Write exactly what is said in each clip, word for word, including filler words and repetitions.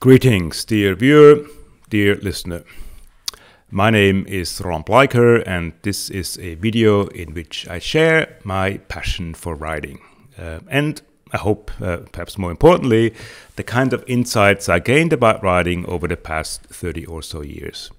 Greetings, dear viewer, dear listener. My name is Ron Bleiker, and this is a video in which I share my passion for writing. Uh, and I hope, uh, perhaps more importantly, the kind of insights I gained about writing over the past thirty or so years.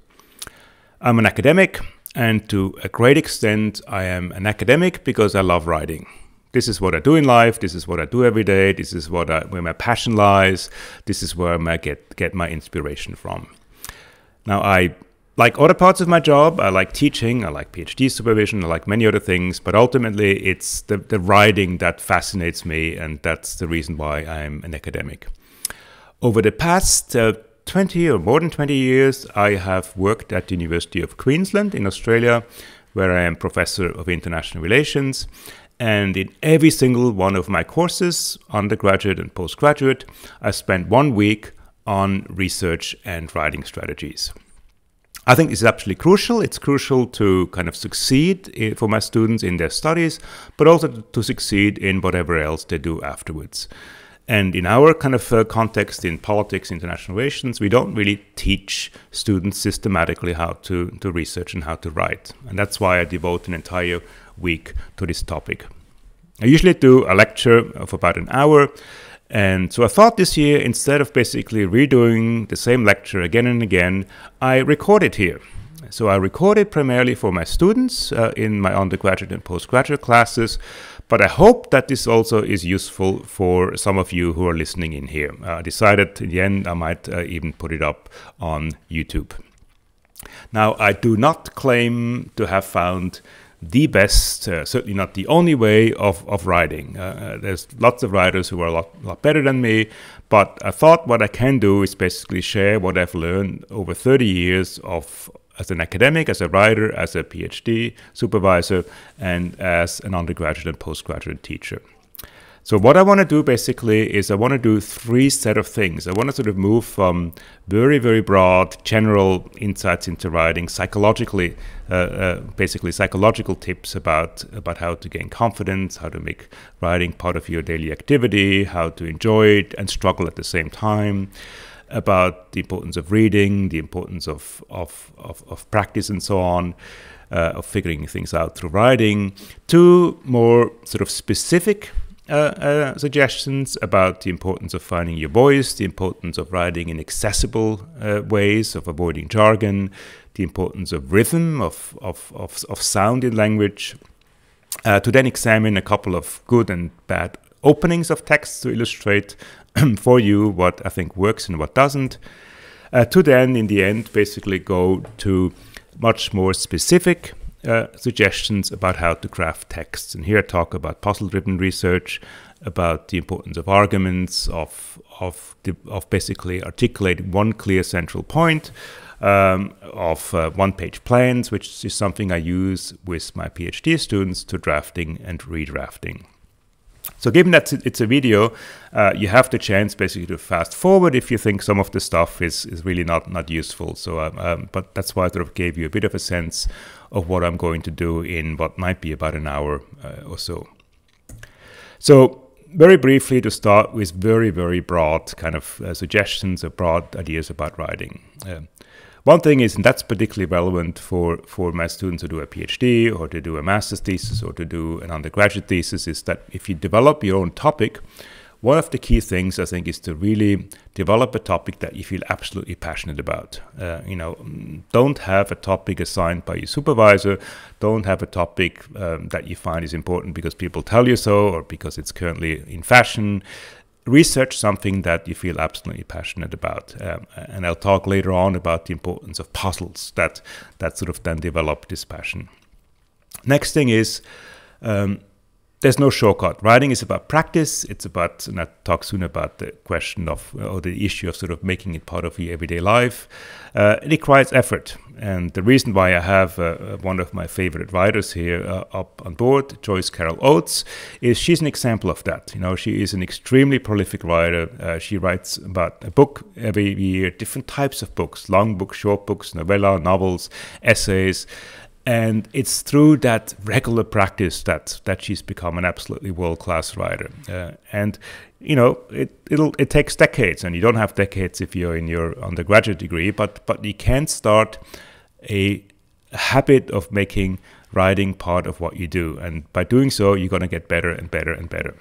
I'm an academic, and to a great extent, I am an academic because I love writing. This is what I do in life, this is what I do every day, this is what I, where my passion lies, this is where I get, get my inspiration from. Now, I like other parts of my job, I like teaching, I like PhD supervision, I like many other things, but ultimately it's the, the writing that fascinates me, and that's the reason why I'm an academic. Over the past uh, twenty or more than twenty years, I have worked at the University of Queensland in Australia, where I am Professor of International Relations. And in every single one of my courses, undergraduate and postgraduate, I spent one week on research and writing strategies. I think this is absolutely crucial. It's crucial to kind of succeed for my students in their studies, but also to succeed in whatever else they do afterwards. And in our kind of uh, context in politics, international relations, we don't really teach students systematically how to, to research and how to write. And that's why I devote an entire week to this topic. I usually do a lecture of about an hour. And so I thought this year, instead of basically redoing the same lecture again and again, I record it here. So I recorded primarily for my students uh, in my undergraduate and postgraduate classes, but I hope that this also is useful for some of you who are listening in here. Uh, I decided in the end I might uh, even put it up on YouTube. Now, I do not claim to have found the best, uh, certainly not the only way of, of writing. Uh, there's lots of writers who are a lot, lot better than me, but I thought what I can do is basically share what I've learned over thirty years of as an academic, as a writer, as a PhD supervisor, and as an undergraduate and postgraduate teacher. So what I want to do basically is I want to do three set of things. I want to sort of move from very, very broad general insights into writing, psychologically, uh, uh, basically psychological tips about, about how to gain confidence, how to make writing part of your daily activity, how to enjoy it and struggle at the same time, about the importance of reading, the importance of, of, of, of practice and so on. Uh, of figuring things out through writing, to more sort of specific uh, uh, suggestions about the importance of finding your voice, the importance of writing in accessible uh, ways, of avoiding jargon, the importance of rhythm, of, of, of, of sound in language, uh, to then examine a couple of good and bad openings of texts to illustrate for you what I think works and what doesn't, uh, to then in the end basically go to much more specific uh, suggestions about how to craft texts. And here I talk about puzzle-driven research, about the importance of arguments, of, of, the, of basically articulating one clear central point, um, of uh, one-page plans, which is something I use with my PhD students, to drafting and redrafting. So given that it's a video, uh, you have the chance basically to fast forward if you think some of the stuff is, is really not, not useful. So, um, um, but that's why I sort of gave you a bit of a sense of what I'm going to do in what might be about an hour uh, or so. So very briefly, to start with very, very broad kind of uh, suggestions or broad ideas about writing. Um, One thing is, and that's particularly relevant for, for my students who do a PhD or to do a master's thesis or to do an undergraduate thesis, is that if you develop your own topic, one of the key things I think is to really develop a topic that you feel absolutely passionate about. Uh, you know, don't have a topic assigned by your supervisor. Don't have a topic um, that you find is important because people tell you so or because it's currently in fashion. Research something that you feel absolutely passionate about. Um, and I'll talk later on about the importance of puzzles that, that sort of then develop this passion. Next thing is, um, there's no shortcut. Writing is about practice. It's about, and I'll talk soon about the question of, or the issue of sort of making it part of your everyday life. Uh, it requires effort. And the reason why I have uh, one of my favorite writers here uh, up on board, Joyce Carol Oates, is she's an example of that. You know, she is an extremely prolific writer. Uh, she writes about a book every year, different types of books, long books, short books, novella, novels, essays. And it's through that regular practice that that she's become an absolutely world-class writer. Uh, and you know, it it'll, it takes decades, and you don't have decades if you're in your undergraduate degree. But but you can start a habit of making writing part of what you do, and by doing so, you're going to get better and better and better.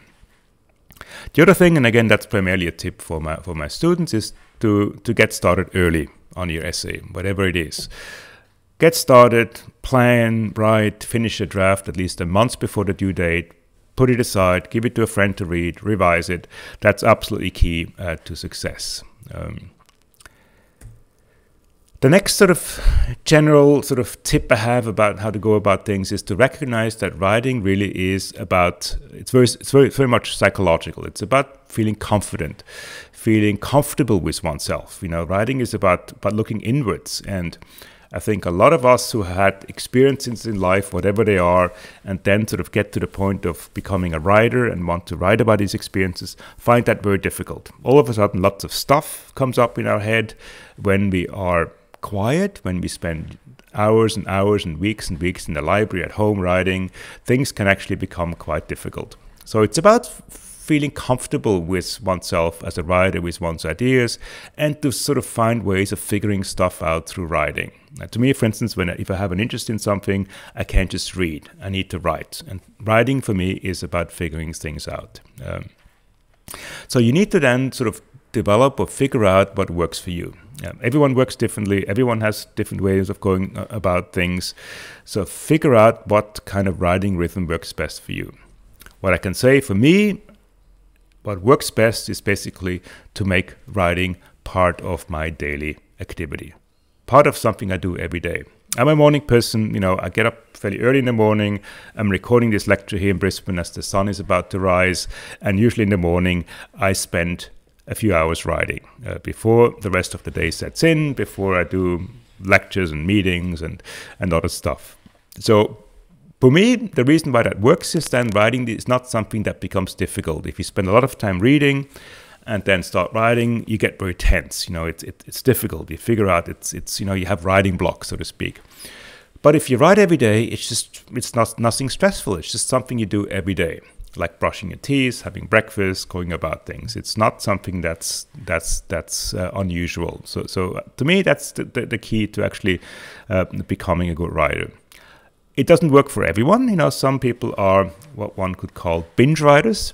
The other thing, and again, that's primarily a tip for my for my students, is to to get started early on your essay, whatever it is. Get started, plan, write, finish a draft at least a month before the due date, put it aside, give it to a friend to read, revise it. That's absolutely key uh, to success. Um, the next sort of general sort of tip I have about how to go about things is to recognize that writing really is about, it's very, it's very, very much psychological. It's about feeling confident, feeling comfortable with oneself. You know, writing is about, about looking inwards, and I think a lot of us who had experiences in life, whatever they are, and then sort of get to the point of becoming a writer and want to write about these experiences, find that very difficult. All of a sudden, lots of stuff comes up in our head when we are quiet, when we spend hours and hours and weeks and weeks in the library, at home writing. Things can actually become quite difficult. So it's about feeling comfortable with oneself as a writer, with one's ideas, and to sort of find ways of figuring stuff out through writing. Now, to me, for instance, when I, if I have an interest in something, I can't just read. I need to write. And writing for me is about figuring things out. Um, so you need to then sort of develop or figure out what works for you. Um, everyone works differently. Everyone has different ways of going about things. So figure out what kind of writing rhythm works best for you. What I can say for me, what works best is basically to make writing part of my daily activity, part of something I do every day. I'm a morning person, you know, I get up fairly early in the morning. I'm recording this lecture here in Brisbane as the sun is about to rise. And usually in the morning, I spend a few hours writing uh, before the rest of the day sets in, before I do lectures and meetings and, and other stuff. So for me, the reason why that works is then writing is not something that becomes difficult. If you spend a lot of time reading and then start writing, you get very tense. You know, it's, it, it's difficult. You figure out it's, it's, you know, you have writing blocks, so to speak. But if you write every day, it's just, it's not nothing stressful. It's just something you do every day, like brushing your teeth, having breakfast, going about things. It's not something that's, that's, that's uh, unusual. So, so to me, that's the, the, the key to actually uh, becoming a good writer. It doesn't work for everyone. You know, some people are what one could call binge writers.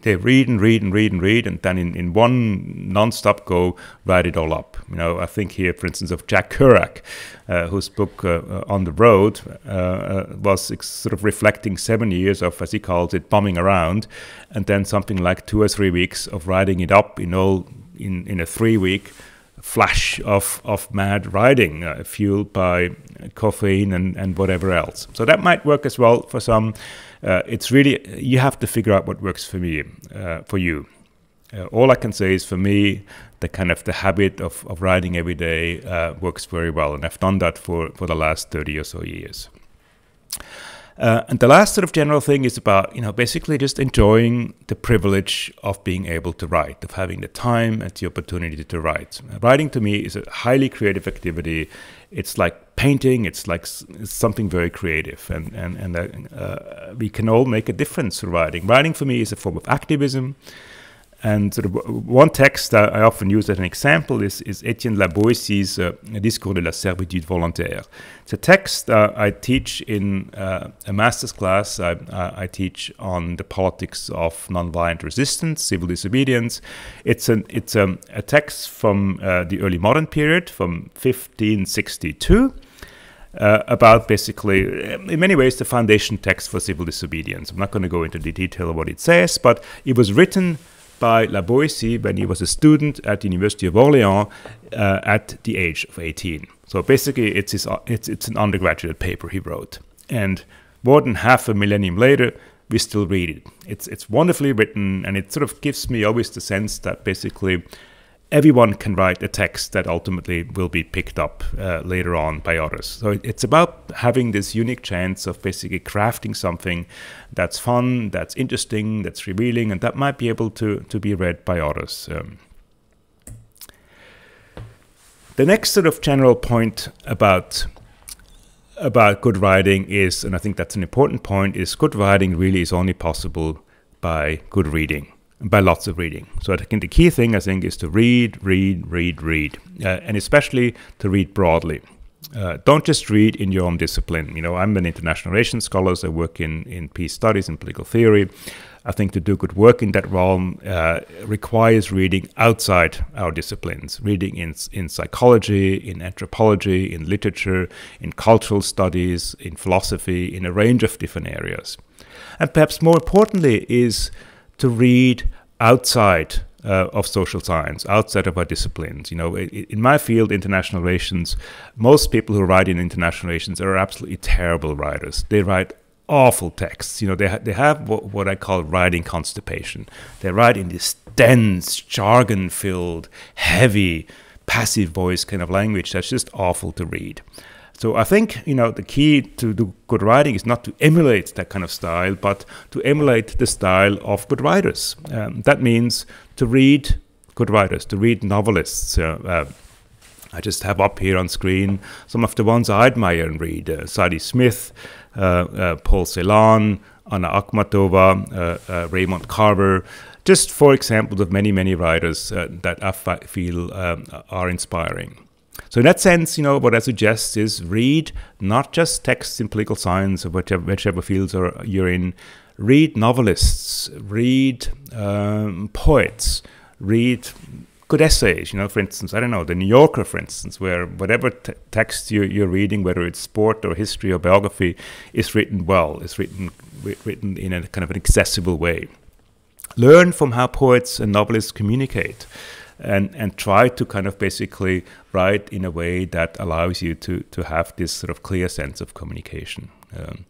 They read and read and read and read, and then in, in one non-stop go, write it all up. You know, I think here, for instance, of Jack Kerouac, uh, whose book uh, uh, On the Road uh, was sort of reflecting seven years of, as he calls it, bumming around, and then something like two or three weeks of writing it up in all in, in a three-week flash of, of mad writing, uh, fueled by caffeine and, and whatever else. So that might work as well for some. Uh, it's really, you have to figure out what works for me, uh, for you. Uh, all I can say is for me, the kind of the habit of, of writing every day uh, works very well. And I've done that for, for the last thirty or so years. Uh, and the last sort of general thing is about, you know, basically just enjoying the privilege of being able to write, of having the time and the opportunity to write. Writing to me is a highly creative activity. It's like painting. It's like it's something very creative. And, and, and uh, uh, we can all make a difference through writing. Writing for me is a form of activism. And sort of one text that I often use as an example is, is Étienne de La Boétie's uh, Discours de la Servitude Volontaire. It's a text uh, I teach in uh, a master's class. I, uh, I teach on the politics of nonviolent resistance, civil disobedience. It's, an, it's um, a text from uh, the early modern period, from fifteen sixty-two. Uh, about basically, in many ways, the foundation text for civil disobedience. I'm not going to go into the detail of what it says, but it was written by La Boétie when he was a student at the University of Orléans uh, at the age of eighteen. So basically, it's, his, it's, it's an undergraduate paper he wrote. And more than half a millennium later, we still read it. It's, it's wonderfully written, and it sort of gives me always the sense that basically everyone can write a text that ultimately will be picked up uh, later on by others. So it, it's about having this unique chance of basically crafting something that's fun, that's interesting, that's revealing, and that might be able to, to be read by others. Um, the next sort of general point about about good writing is, and I think that's an important point, is good writing really is only possible by good reading, by lots of reading. So I think the key thing, I think, is to read, read, read, read, uh, and especially to read broadly. Uh, don't just read in your own discipline. You know, I'm an international relations scholar, so I work in, in peace studies and political theory. I think to do good work in that realm uh, requires reading outside our disciplines, reading in, in psychology, in anthropology, in literature, in cultural studies, in philosophy, in a range of different areas. And perhaps more importantly is to read outside Uh, of social science, outside of our disciplines. You know, in my field, international relations, most people who write in international relations are absolutely terrible writers. They write awful texts. You know, they, ha they have what, what I call writing constipation. They write in this dense, jargon-filled, heavy, passive voice kind of language that's just awful to read. So I think, you know, the key to do good writing is not to emulate that kind of style, but to emulate the style of good writers. Um, that means to read good writers, to read novelists. Uh, uh, I just have up here on screen some of the ones I admire and read. Uh, Zadie Smith, uh, uh, Paul Celan, Anna Akhmatova, uh, uh, Raymond Carver. Just four examples of many, many writers uh, that I feel um, are inspiring. So in that sense, you know, what I suggest is read not just texts in political science or whichever, whichever fields are, you're in. Read novelists, read um, poets, read good essays. You know, for instance, I don't know, the New Yorker, for instance, where whatever t text you, you're reading, whether it's sport or history or biography, is written well. It's written written in a kind of an accessible way. Learn from how poets and novelists communicate. And, and try to kind of basically write in a way that allows you to, to have this sort of clear sense of communication. Um,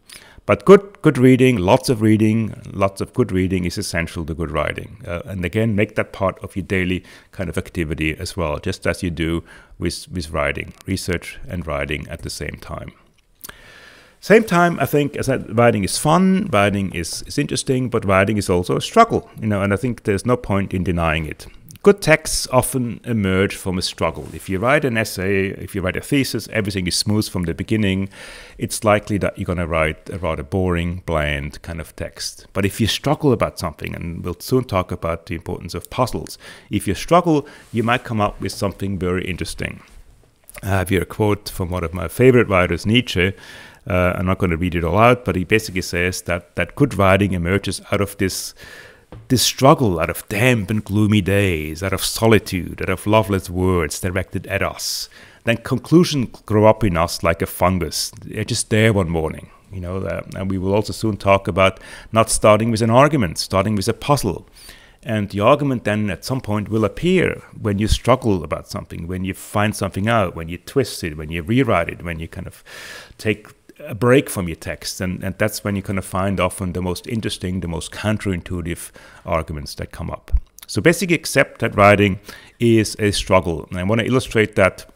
but good, good reading, lots of reading, lots of good reading is essential to good writing. Uh, and again, make that part of your daily kind of activity as well, just as you do with, with writing, research and writing at the same time. Same time, I think, as I said, writing is fun, writing is, is interesting, but writing is also a struggle, you know, and I think there's no point in denying it. Good texts often emerge from a struggle. If you write an essay, if you write a thesis, everything is smooth from the beginning, it's likely that you're going to write a rather boring, bland kind of text. But if you struggle about something, and we'll soon talk about the importance of puzzles, if you struggle, you might come up with something very interesting. I have here a quote from one of my favorite writers, Nietzsche. Uh, I'm not going to read it all out, but he basically says that, that good writing emerges out of this This struggle, out of damp and gloomy days, out of solitude, out of loveless words directed at us. Then conclusions grow up in us like a fungus. They're just there one morning, you know. Uh, and we will also soon talk about not starting with an argument, starting with a puzzle. And the argument then at some point will appear when you struggle about something, when you find something out, when you twist it, when you rewrite it, when you kind of take a break from your text, and, and that's when you kind of find often the most interesting, the most counterintuitive arguments that come up. So basically accept that writing is a struggle, and I want to illustrate that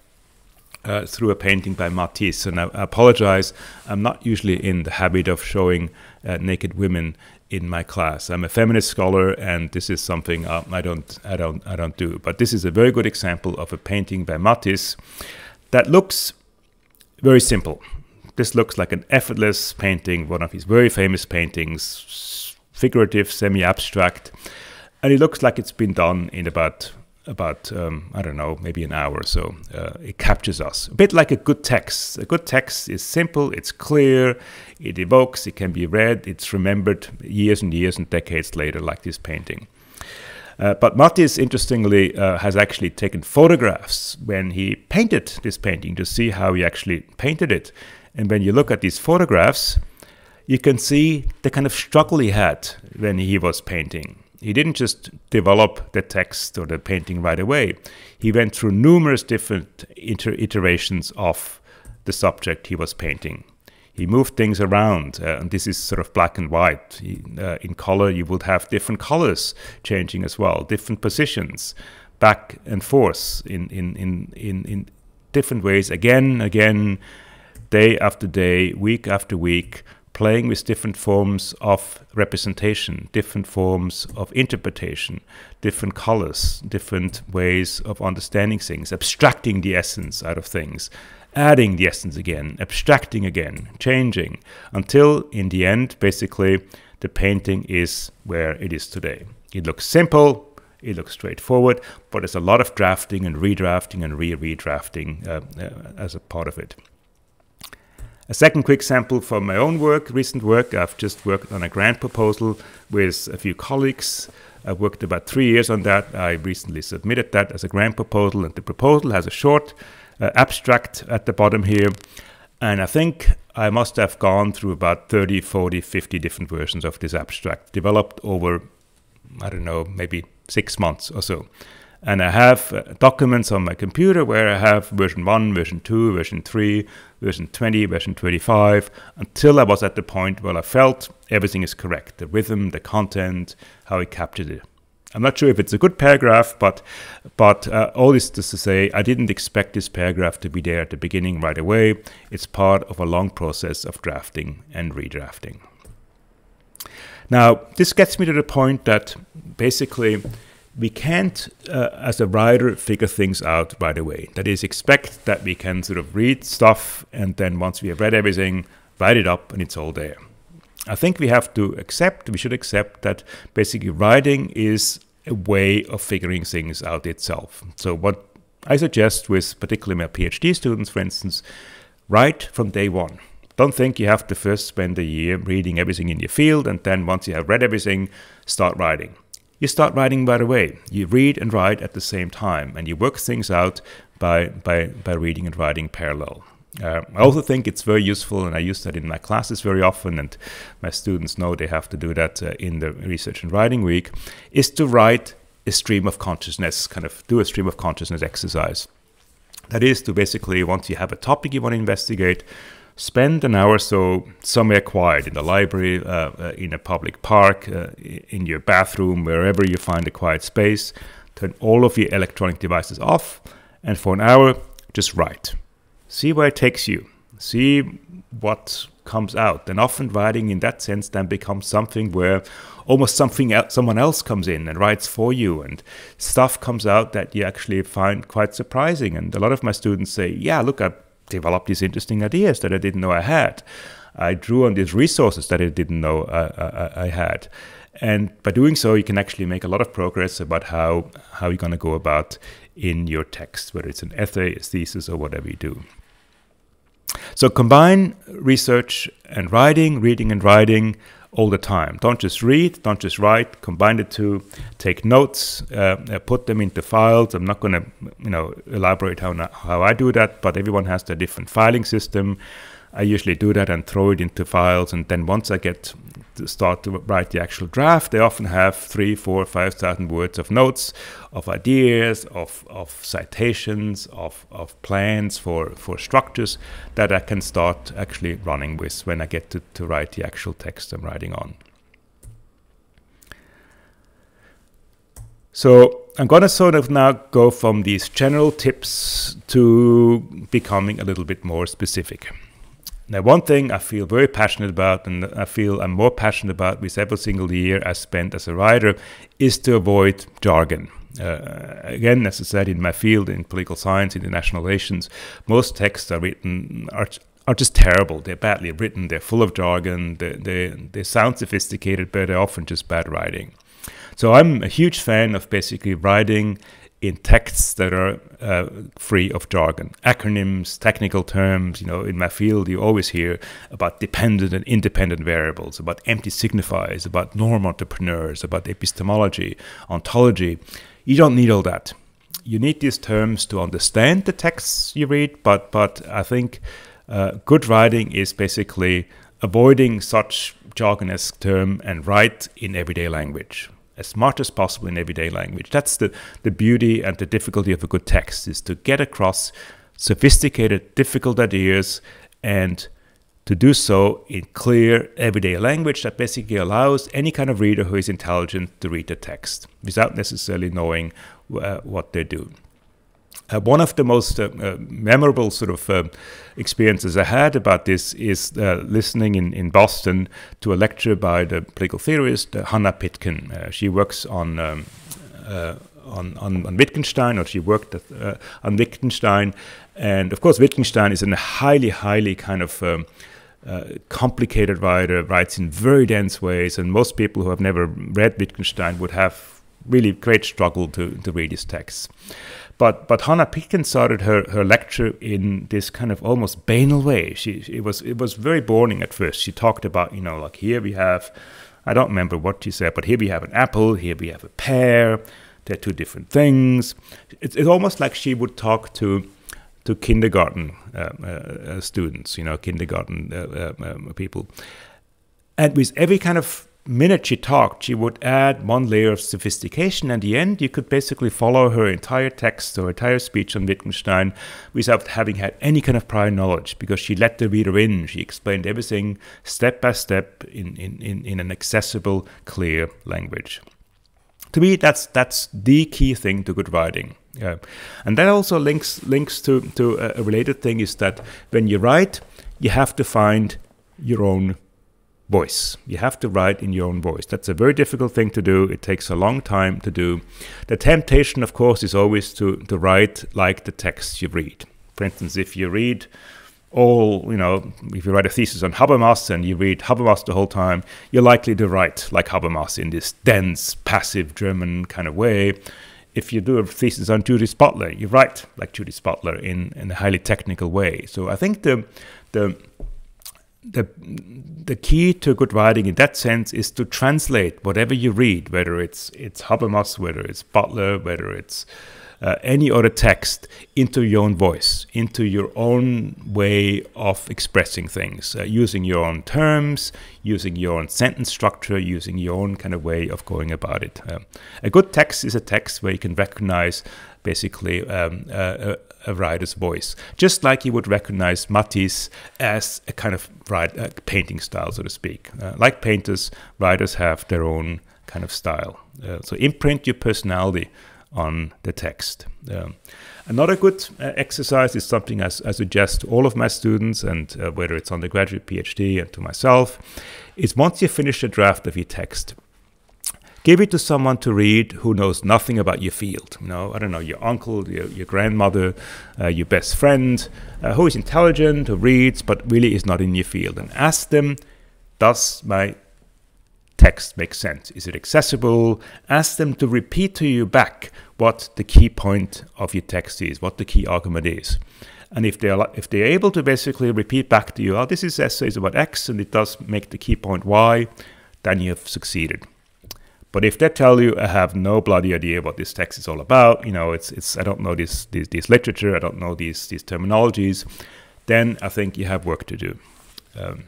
uh, through a painting by Matisse, and I, I apologize, I'm not usually in the habit of showing uh, naked women in my class. I'm a feminist scholar, and this is something uh, I don't, I don't, I don't do, but this is a very good example of a painting by Matisse that looks very simple. This looks like an effortless painting, one of his very famous paintings, figurative, semi-abstract, and it looks like it's been done in about, about um, I don't know, maybe an hour or so. Uh, it captures us, a bit like a good text. A good text is simple, it's clear, it evokes, it can be read, it's remembered years and years and decades later, like this painting. Uh, but Matisse, interestingly, uh, has actually taken photographs when he painted this painting to see how he actually painted it. And when you look at these photographs, you can see the kind of struggle he had when he was painting. He didn't just develop the text or the painting right away. He went through numerous different iter iterations of the subject he was painting. He moved things around, uh, and this is sort of black and white. He, uh, in color, you would have different colors changing as well, different positions, back and forth in, in, in, in, in different ways, again, again, day after day, week after week, playing with different forms of representation, different forms of interpretation, different colors, different ways of understanding things, abstracting the essence out of things, adding the essence again, abstracting again, changing, until in the end, basically, the painting is where it is today. It looks simple, it looks straightforward, but there's a lot of drafting and redrafting and re-redrafting uh, uh, as a part of it. A second quick sample from my own work, recent work. I've just worked on a grant proposal with a few colleagues. I've worked about three years on that. I recently submitted that as a grant proposal, and the proposal has a short uh, abstract at the bottom here. And I think I must have gone through about thirty, forty, fifty different versions of this abstract, developed over, I don't know, maybe six months or so. And I have uh, documents on my computer where I have version one, version two, version three, version twenty, version twenty-five, until I was at the point where I felt everything is correct. The rhythm, the content, how it captured it. I'm not sure if it's a good paragraph, but but uh, all this is to say, I didn't expect this paragraph to be there at the beginning right away. It's part of a long process of drafting and redrafting. Now, this gets me to the point that basically, we can't, uh, as a writer, figure things out right away. That is, expect that we can sort of read stuff and then once we have read everything, write it up and it's all there. I think we have to accept, we should accept that basically writing is a way of figuring things out itself. So what I suggest with particularly my PhD students, for instance, write from day one. Don't think you have to first spend a year reading everything in your field and then once you have read everything, start writing. You start writing right away. You read and write at the same time, and you work things out by, by, by reading and writing parallel. Uh, I also think it's very useful, and I use that in my classes very often, and my students know they have to do that uh, in the Research and Writing Week, is to write a stream of consciousness, kind of do a stream of consciousness exercise. That is to basically, once you have a topic you want to investigate, spend an hour or so somewhere quiet, in the library, uh, uh, in a public park, uh, in your bathroom, wherever you find a quiet space. Turn all of your electronic devices off, and for an hour, just write. See where it takes you. See what comes out. And often writing in that sense then becomes something where almost something else, someone else comes in and writes for you, and stuff comes out that you actually find quite surprising. And a lot of my students say, yeah, look, I developed these interesting ideas that I didn't know I had. I drew on these resources that I didn't know I, I, I had. And by doing so, you can actually make a lot of progress about how, how you're going to go about in your text, whether it's an essay, a thesis, or whatever you do. So combine research and writing, reading and writing all the time. Don't just read, don't just write, combine the two, take notes, uh, put them into files. I'm not going to, you know, elaborate how, how I do that, but everyone has their different filing system. I usually do that and throw it into files, and then once I get to start to write the actual draft, they often have three, four, five thousand words of notes, of ideas, of, of citations, of, of plans for, for structures that I can start actually running with when I get to, to write the actual text I'm writing on. So I'm going to sort of now go from these general tips to becoming a little bit more specific. Now, one thing I feel very passionate about, and I feel I'm more passionate about with every single year I spent as a writer, is to avoid jargon. Uh, again, as I said, in my field, in political science, international relations, most texts are written are, are just terrible. They're badly written. They're full of jargon. They, they, they sound sophisticated, but they're often just bad writing. So I'm a huge fan of basically writing in texts that are uh, free of jargon, acronyms, technical terms. You know, in my field, you always hear about dependent and independent variables, about empty signifiers, about norm entrepreneurs, about epistemology, ontology. You don't need all that. You need these terms to understand the texts you read, but, but I think uh, good writing is basically avoiding such jargon-esque term and write in everyday language, as much as possible in everyday language. That's the, the beauty and the difficulty of a good text, is to get across sophisticated, difficult ideas, and to do so in clear, everyday language that basically allows any kind of reader who is intelligent to read the text without necessarily knowing uh, what they do. Uh, one of the most uh, uh, memorable sort of uh, experiences I had about this is uh, listening in, in Boston to a lecture by the political theorist uh, Hanna Pitkin. Uh, she works on um, uh, on, on, on Wittgenstein, or she worked at, uh, on Wittgenstein. And of course, Wittgenstein is a highly, highly kind of um, uh, complicated writer, writes in very dense ways, and most people who have never read Wittgenstein would have really great struggle to, to read his texts. But, but Hanna Pitkin started her, her lecture in this kind of almost banal way. She, it, was, it was very boring at first. She talked about, you know, like here we have, I don't remember what she said, but here we have an apple, here we have a pear, they're two different things. It's, it's almost like she would talk to, to kindergarten uh, uh, students, you know, kindergarten uh, uh, people. And with every kind of minute she talked, she would add one layer of sophistication. At the end, you could basically follow her entire text or entire speech on Wittgenstein without having had any kind of prior knowledge, because she let the reader in. She explained everything step by step in, in, in, in an accessible, clear language. To me, that's, that's the key thing to good writing. Yeah. And that also links, links to, to a related thing, is that when you write, you have to find your own voice. You have to write in your own voice. That's a very difficult thing to do. It takes a long time to do. The temptation, of course, is always to, to write like the text you read. For instance, if you read all, you know, if you write a thesis on Habermas and you read Habermas the whole time, you're likely to write like Habermas in this dense, passive German kind of way. If you do a thesis on Judith Butler, you write like Judith Butler in, in a highly technical way. So I think the, the The, the key to good writing in that sense is to translate whatever you read, whether it's, it's Habermas, whether it's Butler, whether it's uh, any other text, into your own voice, into your own way of expressing things, uh, using your own terms, using your own sentence structure, using your own kind of way of going about it. Um, a good text is a text where you can recognize basically um, uh, a writer's voice, just like you would recognize Matisse as a kind of write, uh, painting style, so to speak. Uh, like painters, writers have their own kind of style. Uh, so imprint your personality on the text. Um, another good uh, exercise is something I, I suggest to all of my students, and uh, whether it's undergraduate, PhD, and to myself, is once you finish a draft of your text, give it to someone to read who knows nothing about your field. You know, I don't know, your uncle, your, your grandmother, uh, your best friend, uh, who is intelligent, who reads, but really is not in your field. And ask them, does my text make sense? Is it accessible? Ask them to repeat to you back what the key point of your text is, what the key argument is. And if they're, if they're able to basically repeat back to you, oh, this is essay is about X, and it does make the key point Y, then you have succeeded. But if they tell you, I have no bloody idea what this text is all about, you know, it's, it's I don't know this, this, this literature, I don't know these, these terminologies, then I think you have work to do. Um,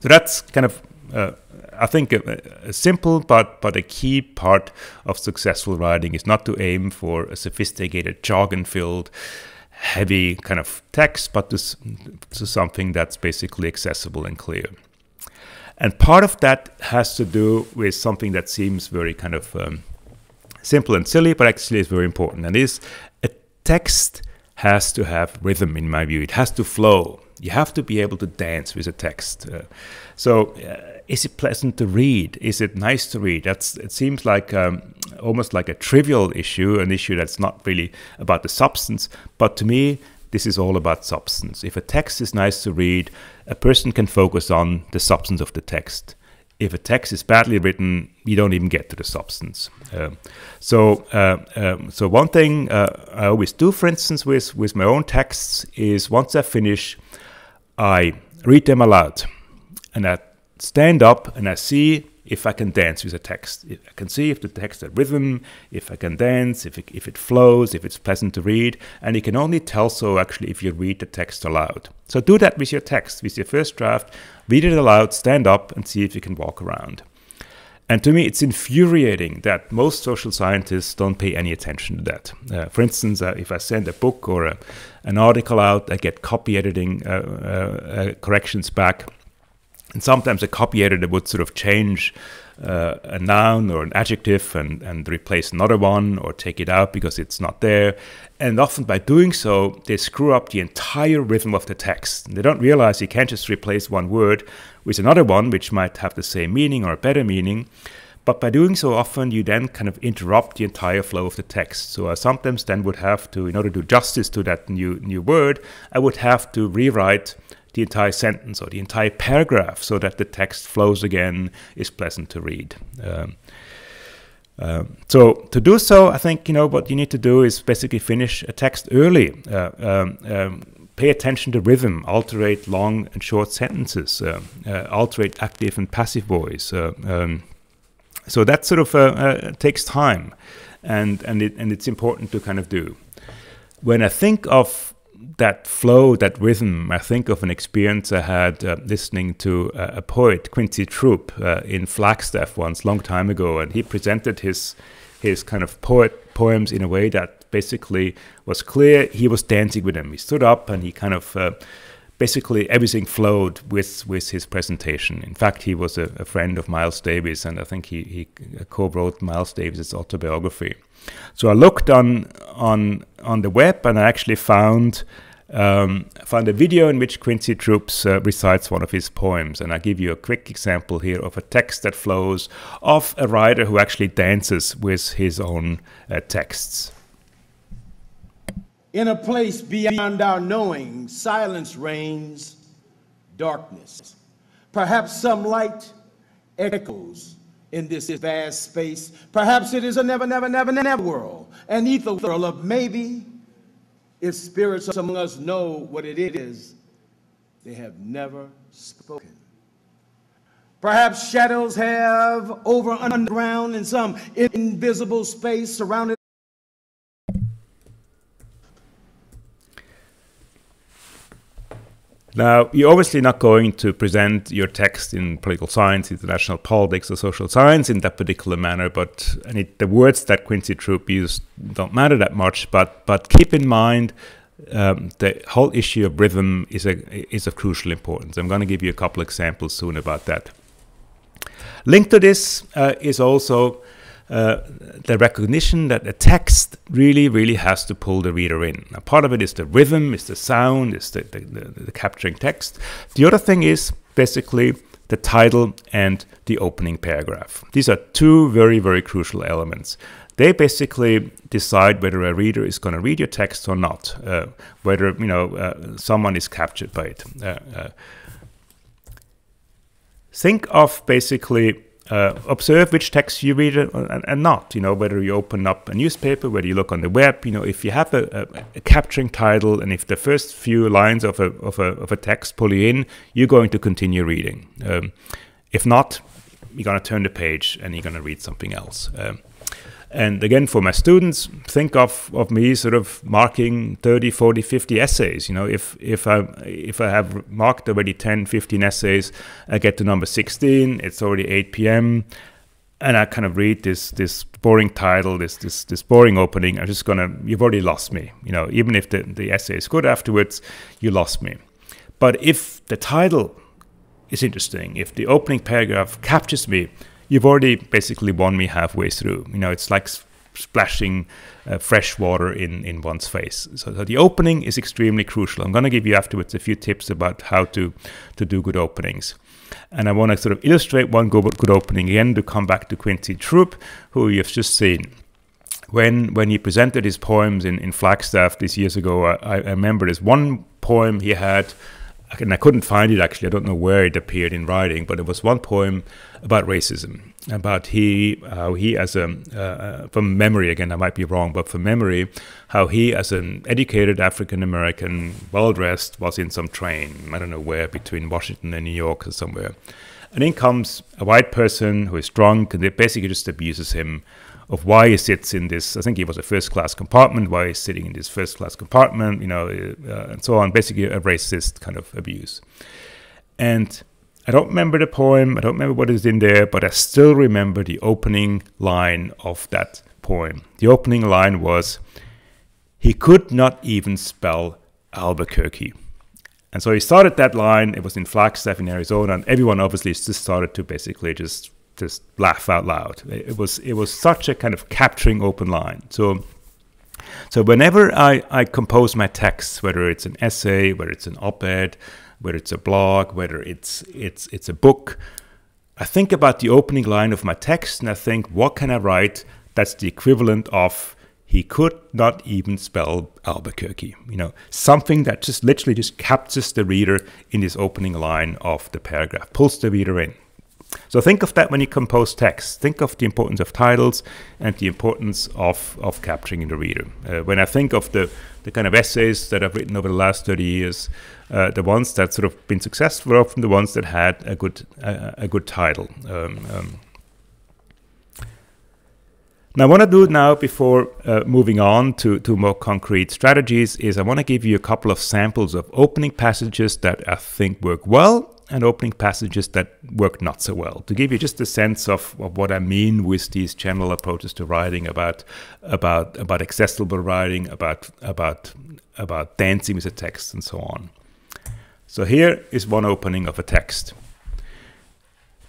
so that's kind of, uh, I think, a, a simple but, but a key part of successful writing is not to aim for a sophisticated, jargon-filled, heavy kind of text, but to, to something that's basically accessible and clear. And part of that has to do with something that seems very kind of um, simple and silly, but actually is very important. And is a text has to have rhythm, in my view. It has to flow. You have to be able to dance with a text. Uh, so uh, is it pleasant to read? Is it nice to read? That's, it seems like um, almost like a trivial issue, an issue that's not really about the substance. But to me, this is all about substance. If a text is nice to read, a person can focus on the substance of the text. If a text is badly written, you don't even get to the substance. Um, so, uh, um, so one thing uh, I always do, for instance, with, with my own texts is once I finish, I read them aloud. And I stand up and I see if I can dance with a text. I can see if the text has rhythm, if I can dance, if it, if it flows, if it's pleasant to read. And you can only tell so actually if you read the text aloud. So do that with your text, with your first draft. Read it aloud, stand up, and see if you can walk around. And to me, it's infuriating that most social scientists don't pay any attention to that. Uh, for instance, uh, if I send a book or a, an article out, I get copy editing uh, uh, uh, corrections back. And sometimes a copy editor would sort of change uh, a noun or an adjective and, and replace another one or take it out because it's not there. And often by doing so, they screw up the entire rhythm of the text. And they don't realize you can't just replace one word with another one, which might have the same meaning or a better meaning. But by doing so often, you then kind of interrupt the entire flow of the text. So I sometimes then would have to, in order to do justice to that new, new word, I would have to rewrite the entire sentence or the entire paragraph so that the text flows again, is pleasant to read. Um, Uh, so to do so, I think, you know, what you need to do is basically finish a text early, uh, um, um, pay attention to rhythm, alternate long and short sentences, uh, uh, alternate active and passive voice. Uh, um, so that sort of uh, uh, takes time, and, and, it, and it's important to kind of do. When I think of that flow, that rhythm, I think of an experience I had uh, listening to uh, a poet, Quincy Troupe, uh, in Flagstaff once, long time ago, and he presented his his kind of poet poems in a way that basically was clear. He was dancing with them. He stood up and he kind of uh, basically everything flowed with with his presentation. In fact, he was a, a friend of Miles Davis, and I think he he co-wrote Miles Davis's autobiography. So I looked on on on the web, and I actually found um, found a video in which Quincy Troupe uh, recites one of his poems. And I give you a quick example here of a text that flows of a writer who actually dances with his own uh, texts. In a place beyond our knowing, silence reigns, darkness. Perhaps some light echoes in this vast space. Perhaps it is a never, never, never, never world, an ether world of maybe. If spirits among us know what it is, they have never spoken. Perhaps shadows have over underground in some invisible space surrounded. Now, you're obviously not going to present your text in political science, international politics, or social science in that particular manner, but and it, the words that Quincy Troupe used don't matter that much, but, but keep in mind um, the whole issue of rhythm is, a, is of crucial importance. I'm going to give you a couple examples soon about that. Linked to this uh, is also Uh, the recognition that a text really, really has to pull the reader in. Now, part of it is the rhythm, is the sound, is the, the, the, the capturing text. The other thing is basically the title and the opening paragraph. These are two very, very crucial elements. They basically decide whether a reader is going to read your text or not, uh, whether you know uh, someone is captured by it. Uh, uh. Think of basically Uh, observe which text you read and, and not, you know, whether you open up a newspaper, whether you look on the web, you know, if you have a, a, a capturing title and if the first few lines of a, of a, of a text pull you in, you're going to continue reading. Um, if not, you're going to turn the page and you're going to read something else. Um, and again, for my students, think of, of me sort of marking thirty, forty, fifty essays. You know, if, if, I, if I have marked already ten, fifteen essays, I get to number sixteen, it's already eight p m, and I kind of read this, this boring title, this, this, this boring opening, I'm just gonna, you've already lost me. You know, even if the, the essay is good afterwards, you lost me. But if the title is interesting, if the opening paragraph captures me, you've already basically won me halfway through. You know, it's like splashing uh, fresh water in, in one's face. So, so the opening is extremely crucial. I'm going to give you afterwards a few tips about how to, to do good openings. And I want to sort of illustrate one good opening again to come back to Quincy Troupe, who you've just seen. When, when he presented his poems in, in Flagstaff these years ago, I, I remember there's one poem he had, and I couldn't find it actually, I don't know where it appeared in writing, but it was one poem about racism, about he, how he as a, uh, from memory again, I might be wrong, but from memory, how he as an educated African-American, well-dressed, was in some train, I don't know where, between Washington and New York or somewhere. And in comes a white person who is drunk, and they basically just abuses him of why he sits in this, I think he was a first-class compartment, why he's sitting in this first-class compartment, you know, uh, and so on, basically a racist kind of abuse. And I don't remember the poem, I don't remember what is in there, but I still remember the opening line of that poem. The opening line was, he could not even spell Albuquerque. And so he started that line, it was in Flagstaff in Arizona, and everyone obviously just started to basically just just laugh out loud. It was it was such a kind of capturing open line. So so whenever I, I compose my texts, whether it's an essay, whether it's an op-ed, whether it's a blog, whether it's it's it's a book, I think about the opening line of my text and I think, what can I write that's the equivalent of he could not even spell Albuquerque? You know, something that just literally just captures the reader in this opening line of the paragraph, pulls the reader in. So think of that when you compose text. Think of the importance of titles and the importance of, of capturing the reader. Uh, when I think of the, the kind of essays that I've written over the last thirty years, uh, the ones that sort of been successful are often the ones that had a good, a, a good title. Um, um. Now, what I want to do now before uh, moving on to, to more concrete strategies is I want to give you a couple of samples of opening passages that I think work well and opening passages that work not so well, to give you just a sense of, of what I mean with these general approaches to writing, about about about accessible writing, about about about dancing with a text, and so on. So here is one opening of a text.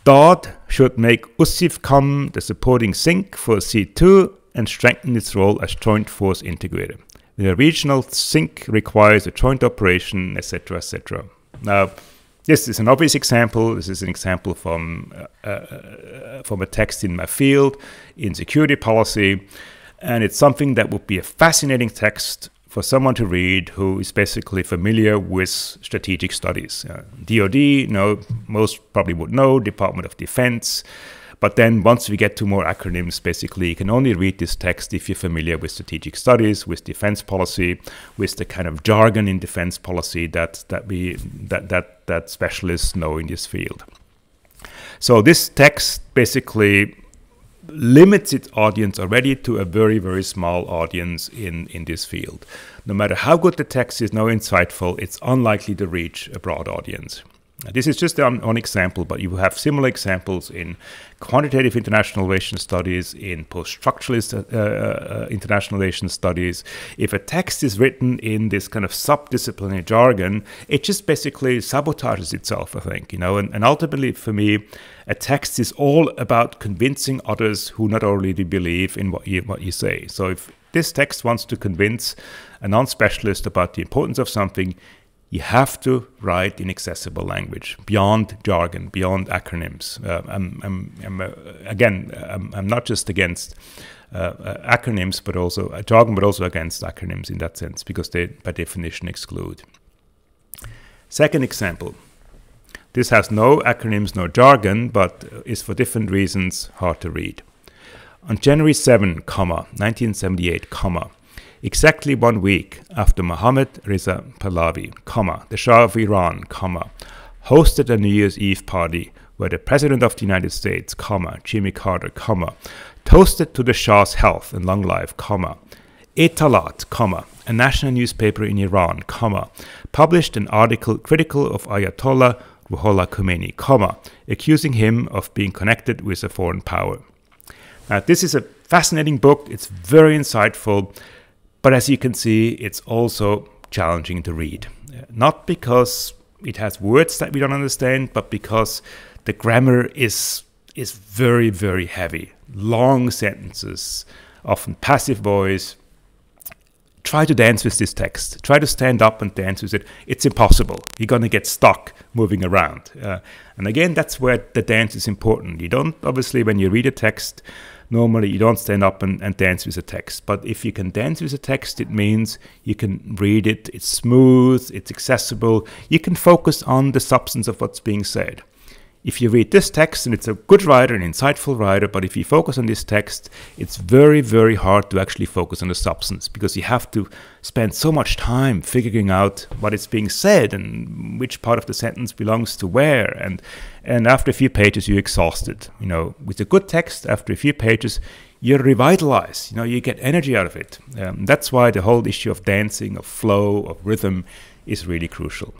Thought should make Ussif come the supporting sink for C two and strengthen its role as joint force integrator. The regional sink requires a joint operation, et cetera, et cetera. Now, this is an obvious example. This is an example from uh, uh, from a text in my field, in security policy, and it's something that would be a fascinating text for someone to read who is basically familiar with strategic studies. Uh, D O D, you know, most probably would know, Department of Defense, but then once we get to more acronyms, basically you can only read this text if you're familiar with strategic studies, with defense policy, with the kind of jargon in defense policy that that we that that that specialists know in this field. So this text basically limits its audience already to a very, very small audience in, in this field. No matter how good the text is, no insightful, it's unlikely to reach a broad audience. This is just one, one example, but you have similar examples in quantitative international relations studies, in post-structuralist uh, uh, international relations studies. If a text is written in this kind of sub-disciplinary jargon, it just basically sabotages itself, I think, you know. And, and ultimately, for me, a text is all about convincing others who not already believe in what you, what you say. So if this text wants to convince a non-specialist about the importance of something, you have to write in accessible language, beyond jargon, beyond acronyms. Uh, I'm, I'm, I'm, uh, again, I'm, I'm not just against uh, uh, acronyms, but also uh, jargon, but also against acronyms in that sense, because they, by definition, exclude. Second example. This has no acronyms, no jargon, but is for different reasons hard to read. On January seventh, comma, nineteen seventy-eight, comma, exactly one week after Mohammad Reza Pahlavi, comma, the Shah of Iran, comma, hosted a New Year's Eve party where the President of the United States, comma, Jimmy Carter, comma, toasted to the Shah's health and long life, comma, Etalat, comma, a national newspaper in Iran, comma, published an article critical of Ayatollah Ruhollah Khomeini, comma, accusing him of being connected with a foreign power. Now, this is a fascinating book. It's very insightful. But as you can see, it's also challenging to read. Not because it has words that we don't understand, but because the grammar is, is very, very heavy. Long sentences, often passive voice. Try to dance with this text. Try to stand up and dance with it. It's impossible. You're going to get stuck moving around. Uh, and again, that's where the dance is important. You don't, obviously, when you read a text, normally, you don't stand up and, and dance with a text. But if you can dance with a text, it means you can read it. It's smooth. It's accessible. You can focus on the substance of what's being said. If you read this text, and it's a good writer, an insightful writer, but if you focus on this text, it's very, very hard to actually focus on the substance, because you have to spend so much time figuring out what is being said and which part of the sentence belongs to where. And, and after a few pages, you're exhausted. You know, with a good text, after a few pages, you're revitalized. You know, you get energy out of it. Um, that's why the whole issue of dancing, of flow, of rhythm is really crucial.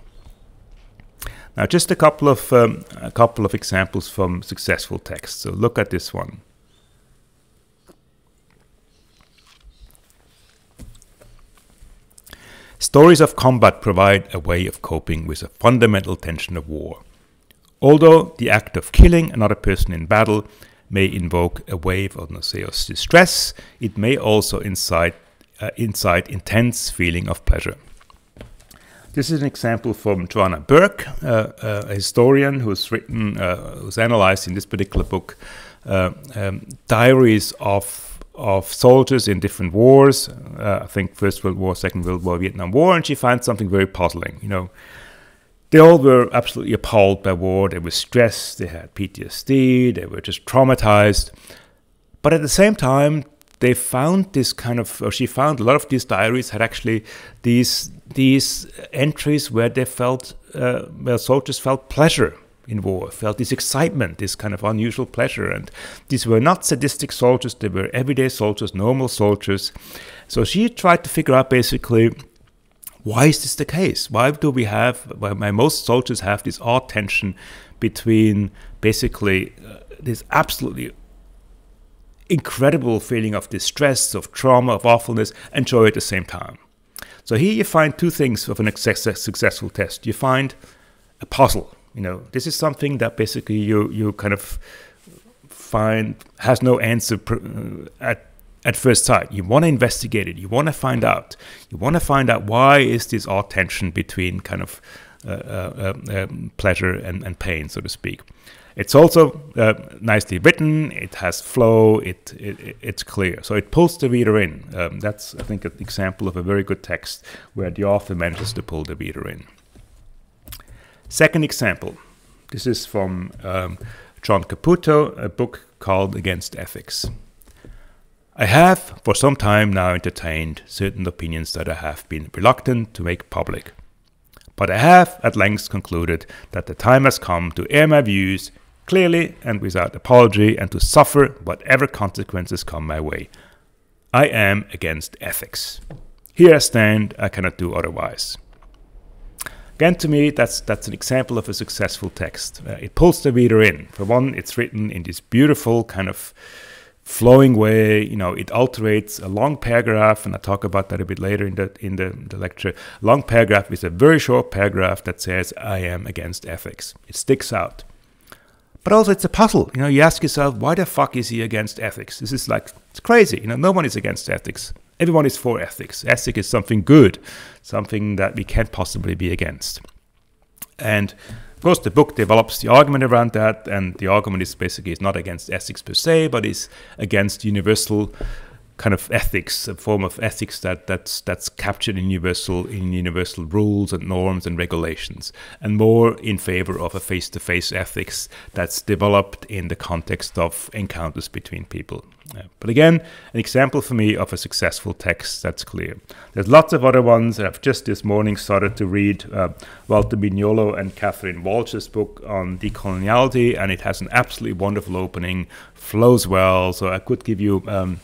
Now, just a couple of um, a couple of examples from successful texts. So look at this one. Stories of combat provide a way of coping with a fundamental tension of war. Although the act of killing another person in battle may invoke a wave of nauseous distress, it may also incite, uh, incite intense feeling of pleasure. This is an example from Joanna Bourke, uh, a historian who's written, uh, who's analyzed in this particular book, uh, um, diaries of of soldiers in different wars. Uh, I think First World War, Second World War, Vietnam War, and she finds something very puzzling. You know, they all were absolutely appalled by war. They were stressed. They had P T S D. They were just traumatized. But at the same time, they found this kind of, or she found a lot of these diaries had actually these. These entries where they felt, uh, where soldiers felt pleasure in war, felt this excitement, this kind of unusual pleasure. And these were not sadistic soldiers, they were everyday soldiers, normal soldiers. So she tried to figure out basically, why is this the case? Why do we have, why most soldiers have this odd tension between basically uh, this absolutely incredible feeling of distress, of trauma, of awfulness, and joy at the same time? So here you find two things of an successful test. You find a puzzle. You know, this is something that basically you you kind of find has no answer at at first sight. You want to investigate it. You want to find out. You want to find out why is this odd tension between kind of uh, uh, um, pleasure and, and pain, so to speak. It's also uh, nicely written. It has flow. It, it it's clear. So it pulls the reader in. Um, that's, I think, an example of a very good text where the author manages to pull the reader in. Second example. This is from um, John Caputo, a book called Against Ethics. I have for some time now entertained certain opinions that I have been reluctant to make public. But I have at length concluded that the time has come to air my views clearly and without apology, and to suffer whatever consequences come my way. I am against ethics. Here I stand, I cannot do otherwise. Again, to me, that's, that's an example of a successful text. Uh, it pulls the reader in. For one, it's written in this beautiful kind of flowing way. You know, it alterates a long paragraph, and I talk about that a bit later in the in the, the lecture. Long paragraph is a very short paragraph that says, I am against ethics. It sticks out. But also it's a puzzle. You know, you ask yourself, why the fuck is he against ethics? This is like, it's crazy. You know, no one is against ethics. Everyone is for ethics. Ethics is something good, something that we can't possibly be against. And of course, the book develops the argument around that, and the argument is basically it's not against ethics per se, but it's against universal kind of ethics, a form of ethics that that's that's captured in universal in universal rules and norms and regulations, and more in favor of a face-to-face ethics that's developed in the context of encounters between people. Uh, but again, an example for me of a successful text that's clear. There's lots of other ones. I've just this morning started to read uh, Walter Mignolo and Catherine Walsh's book on decoloniality, and it has an absolutely wonderful opening, flows well, so I could give you um,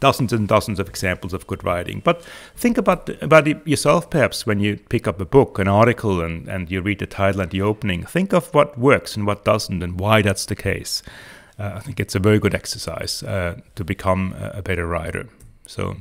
dozens and dozens of examples of good writing. But think about about it yourself, perhaps, when you pick up a book, an article, and, and you read the title and the opening. Think of what works and what doesn't and why that's the case. Uh, I think it's a very good exercise uh, to become a, a better writer. So,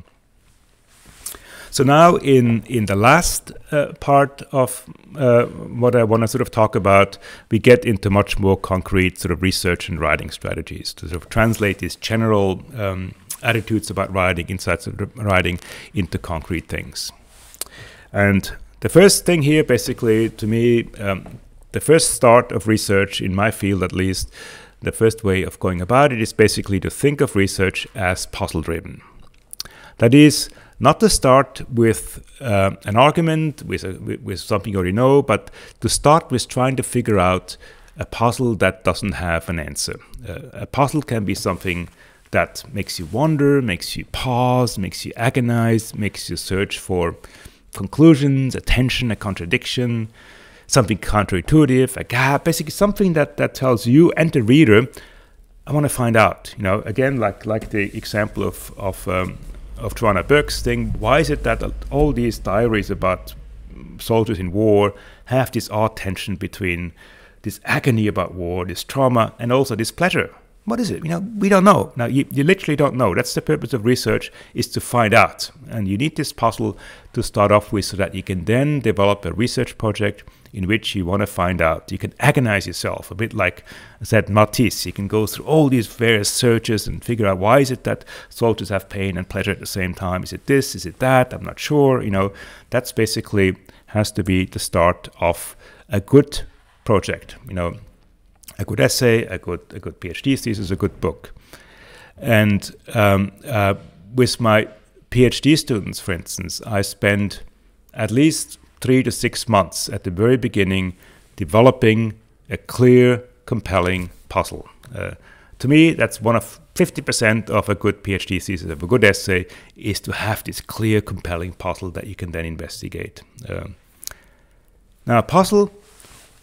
so now in, in the last uh, part of uh, what I want to sort of talk about, we get into much more concrete sort of research and writing strategies to sort of translate these general um, attitudes about writing, insights of writing, into concrete things. And the first thing here, basically, to me, um, the first start of research in my field, at least, the first way of going about it is basically to think of research as puzzle-driven. That is, not to start with uh, an argument, with, a, with something you already know, but to start with trying to figure out a puzzle that doesn't have an answer. Uh, a puzzle can be something that makes you wonder, makes you pause, makes you agonize, makes you search for conclusions, a tension, a contradiction, something counterintuitive, a gap, basically something that, that tells you and the reader, I want to find out. You know, again, like like the example of, of, um, of Joanna Bourke's thing, why is it that all these diaries about soldiers in war have this odd tension between this agony about war, this trauma, and also this pleasure? What is it? You know, we don't know. Now, you, you literally don't know. That's the purpose of research, is to find out. And you need this puzzle to start off with so that you can then develop a research project in which you want to find out. You can agonize yourself, a bit like, I said, Matisse. You can go through all these various searches and figure out, why is it that soldiers have pain and pleasure at the same time? Is it this? Is it that? I'm not sure. You know, that's basically has to be the start of a good project, you know. A good essay, a good a good PhD thesis, a good book. And um, uh, with my PhD students, for instance, I spend at least three to six months at the very beginning developing a clear, compelling puzzle. Uh, to me, that's one of fifty percent of a good PhD thesis, of a good essay, is to have this clear, compelling puzzle that you can then investigate. Um, now, a puzzle...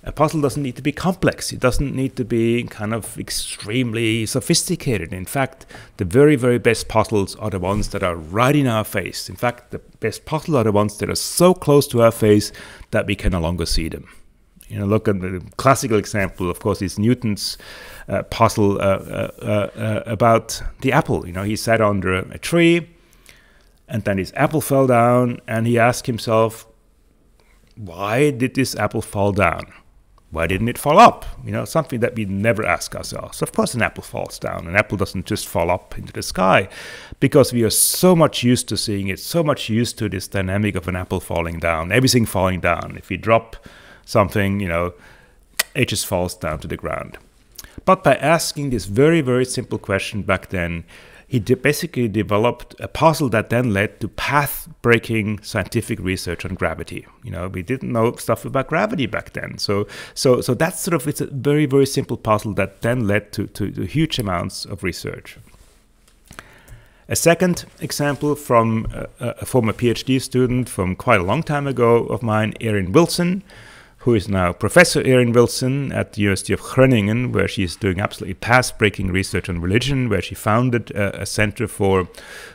A puzzle doesn't need to be complex. It doesn't need to be kind of extremely sophisticated. In fact, the very, very best puzzles are the ones that are right in our face. In fact, the best puzzles are the ones that are so close to our face that we can no longer see them. You know, look at the classical example, of course, is Newton's uh, puzzle uh, uh, uh, uh, about the apple. You know, he sat under a tree, and then his apple fell down, and he asked himself, why did this apple fall down? Why didn't it fall up? You know, something that we never ask ourselves. Of course, an apple falls down. An apple doesn't just fall up into the sky, because we are so much used to seeing it, so much used to this dynamic of an apple falling down, everything falling down. If we drop something, you know, it just falls down to the ground. But by asking this very, very simple question back then, he de- basically developed a puzzle that then led to path-breaking scientific research on gravity. You know, we didn't know stuff about gravity back then. So, so, so that's sort of, it's a very, very simple puzzle that then led to, to, to huge amounts of research. A second example from a, a former PhD student from quite a long time ago of mine, Erin Wilson, who is now Professor Erin Wilson at the University of Groningen, where she is doing absolutely path-breaking research on religion, where she founded uh, a center for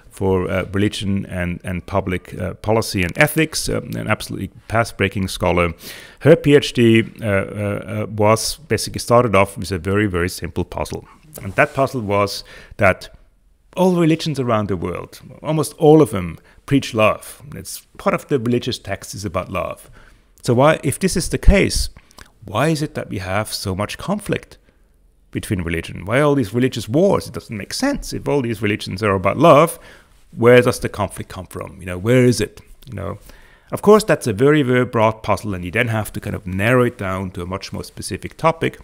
for uh, religion and, and public uh, policy and ethics, um, an absolutely path-breaking scholar. Her PhD uh, uh, was basically started off with a very, very simple puzzle. And that puzzle was that all religions around the world, almost all of them, preach love. It's part of the religious text is about love. So why, if this is the case, why is it that we have so much conflict between religion? Why all these religious wars? It doesn't make sense. If all these religions are about love, where does the conflict come from? You know, where is it? You know, of course, that's a very, very broad puzzle, and you then have to kind of narrow it down to a much more specific topic.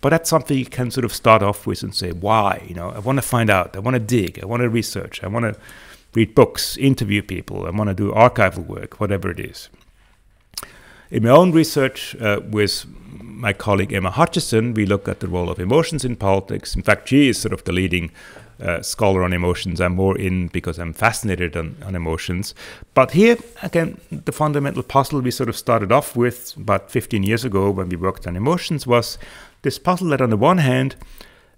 But that's something you can sort of start off with and say, why? You know, I want to find out. I want to dig. I want to research. I want to read books, interview people. I want to do archival work, whatever it is. In my own research uh, with my colleague Emma Hutchison, we look at the role of emotions in politics. In fact, she is sort of the leading uh, scholar on emotions. I'm more in because I'm fascinated on, on emotions. But here, again, the fundamental puzzle we sort of started off with about fifteen years ago when we worked on emotions was this puzzle that on the one hand,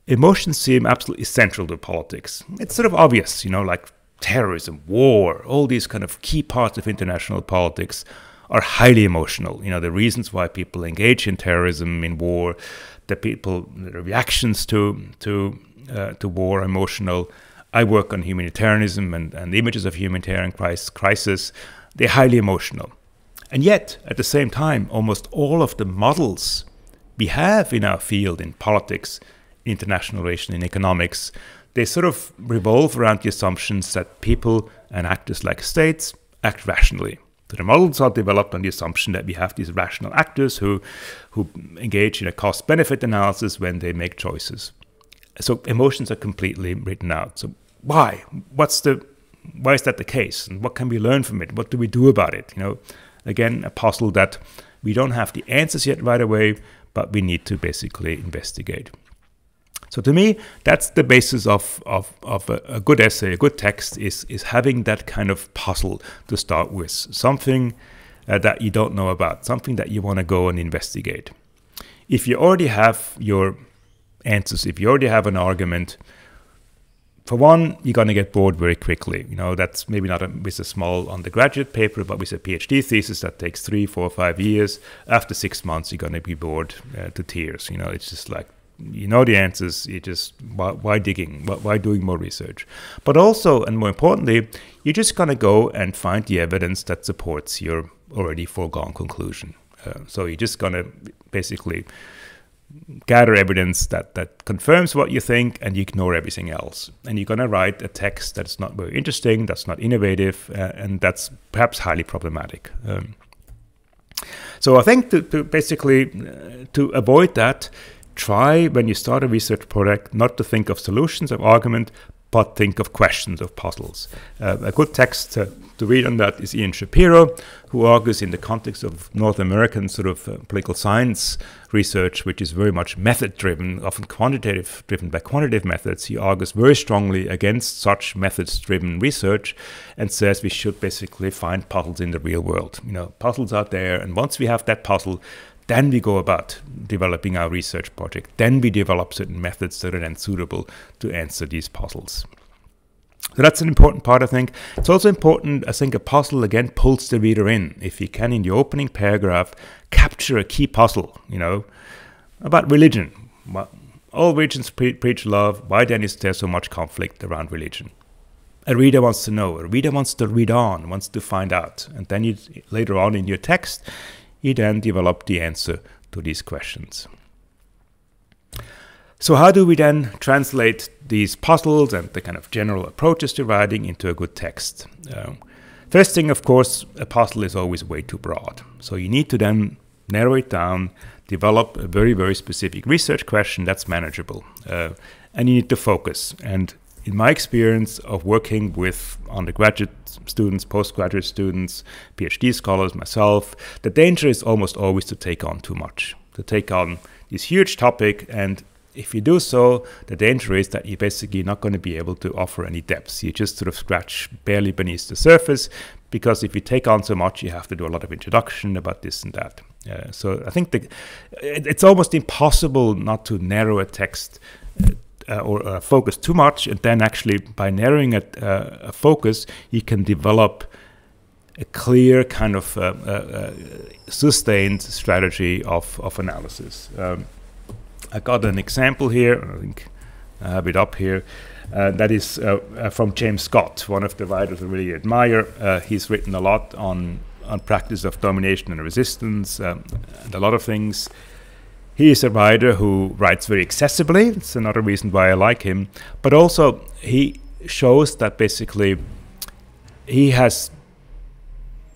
emotions seem absolutely essential to politics. It's sort of obvious, you know, like terrorism, war, all these kind of key parts of international politics are highly emotional. You know, the reasons why people engage in terrorism, in war, the people, the reactions to to uh, to war are emotional. I work on humanitarianism and, and the images of humanitarian crisis, crisis. They're highly emotional. And yet, at the same time, almost all of the models we have in our field, in politics, international relations, in economics, they sort of revolve around the assumptions that people and actors like states act rationally. So the models are developed on the assumption that we have these rational actors who, who engage in a cost-benefit analysis when they make choices. So emotions are completely written out. So why? What's the, why is that the case? And what can we learn from it? What do we do about it? You know, again, a puzzle that we don't have the answers yet right away, but we need to basically investigate. So to me, that's the basis of, of, of a, a good essay, a good text, is, is having that kind of puzzle to start with, something uh, that you don't know about, something that you want to go and investigate. If you already have your answers, if you already have an argument, for one, you're going to get bored very quickly. You know, that's maybe not a, with a small undergraduate paper, but with a PhD thesis that takes three, four, five years. After six months, you're going to be bored uh, to tears. You know, it's just like, you know the answers, you just, why, why digging? Why, why doing more research? But also, and more importantly, you're just going to go and find the evidence that supports your already foregone conclusion. Uh, so you're just going to basically gather evidence that, that confirms what you think, and you ignore everything else. And you're going to write a text that's not very interesting, that's not innovative, uh, and that's perhaps highly problematic. Um, so I think to, to basically, uh, to avoid that, try, when you start a research project, not to think of solutions of argument, but think of questions, of puzzles. Uh, a good text uh, to read on that is Ian Shapiro, who argues in the context of North American sort of uh, political science research, which is very much method-driven, often quantitative, driven by quantitative methods. He argues very strongly against such methods-driven research and says we should basically find puzzles in the real world. You know, puzzles are there, and once we have that puzzle, then we go about developing our research project. Then we develop certain methods that are then suitable to answer these puzzles. So that's an important part, I think. It's also important, I think, a puzzle, again, pulls the reader in. If you can, in the opening paragraph, capture a key puzzle, you know, about religion. All religions pre preach love. Why then is there so much conflict around religion? A reader wants to know. A reader wants to read on, wants to find out. And then you, later on in your text, he then developed the answer to these questions. So how do we then translate these puzzles and the kind of general approaches to writing into a good text? Um, first thing, of course, a puzzle is always way too broad. So you need to then narrow it down, develop a very, very specific research question that's manageable. Uh, and you need to focus. And in my experience of working with undergraduate students, postgraduate students, PhD scholars, myself, the danger is almost always to take on too much, to take on this huge topic. And if you do so, the danger is that you're basically not going to be able to offer any depth. You just sort of scratch barely beneath the surface, because if you take on so much, you have to do a lot of introduction about this and that. Uh, so I think the, it, it's almost impossible not to narrow a text uh, Uh, or uh, focus too much, and then actually by narrowing it, uh, a focus, you can develop a clear kind of uh, uh, uh, sustained strategy of, of analysis. Um, I got an example here, I think I have it up here, uh, that is uh, uh, from James Scott, one of the writers I really admire. Uh, he's written a lot on, on practice of domination and resistance, um, and a lot of things. He is a writer who writes very accessibly. It's another reason why I like him. But also, he shows that basically he has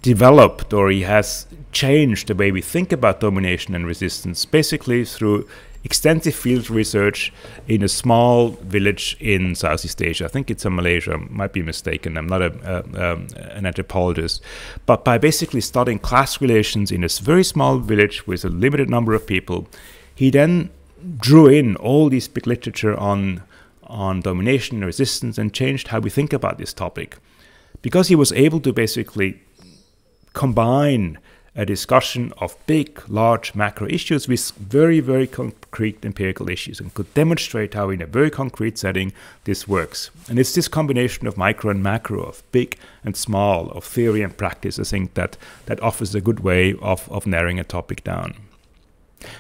developed, or he has changed the way we think about domination and resistance, basically through extensive field research in a small village in Southeast Asia. I think it's in Malaysia. I might be mistaken. I'm not a, uh, um, an anthropologist. But by basically studying class relations in this very small village with a limited number of people, he then drew in all this big literature on, on domination and resistance and changed how we think about this topic. Because he was able to basically combine a discussion of big, large macro issues with very, very concrete empirical issues, and could demonstrate how in a very concrete setting this works. And it's this combination of micro and macro, of big and small, of theory and practice, I think that, that offers a good way of, of narrowing a topic down.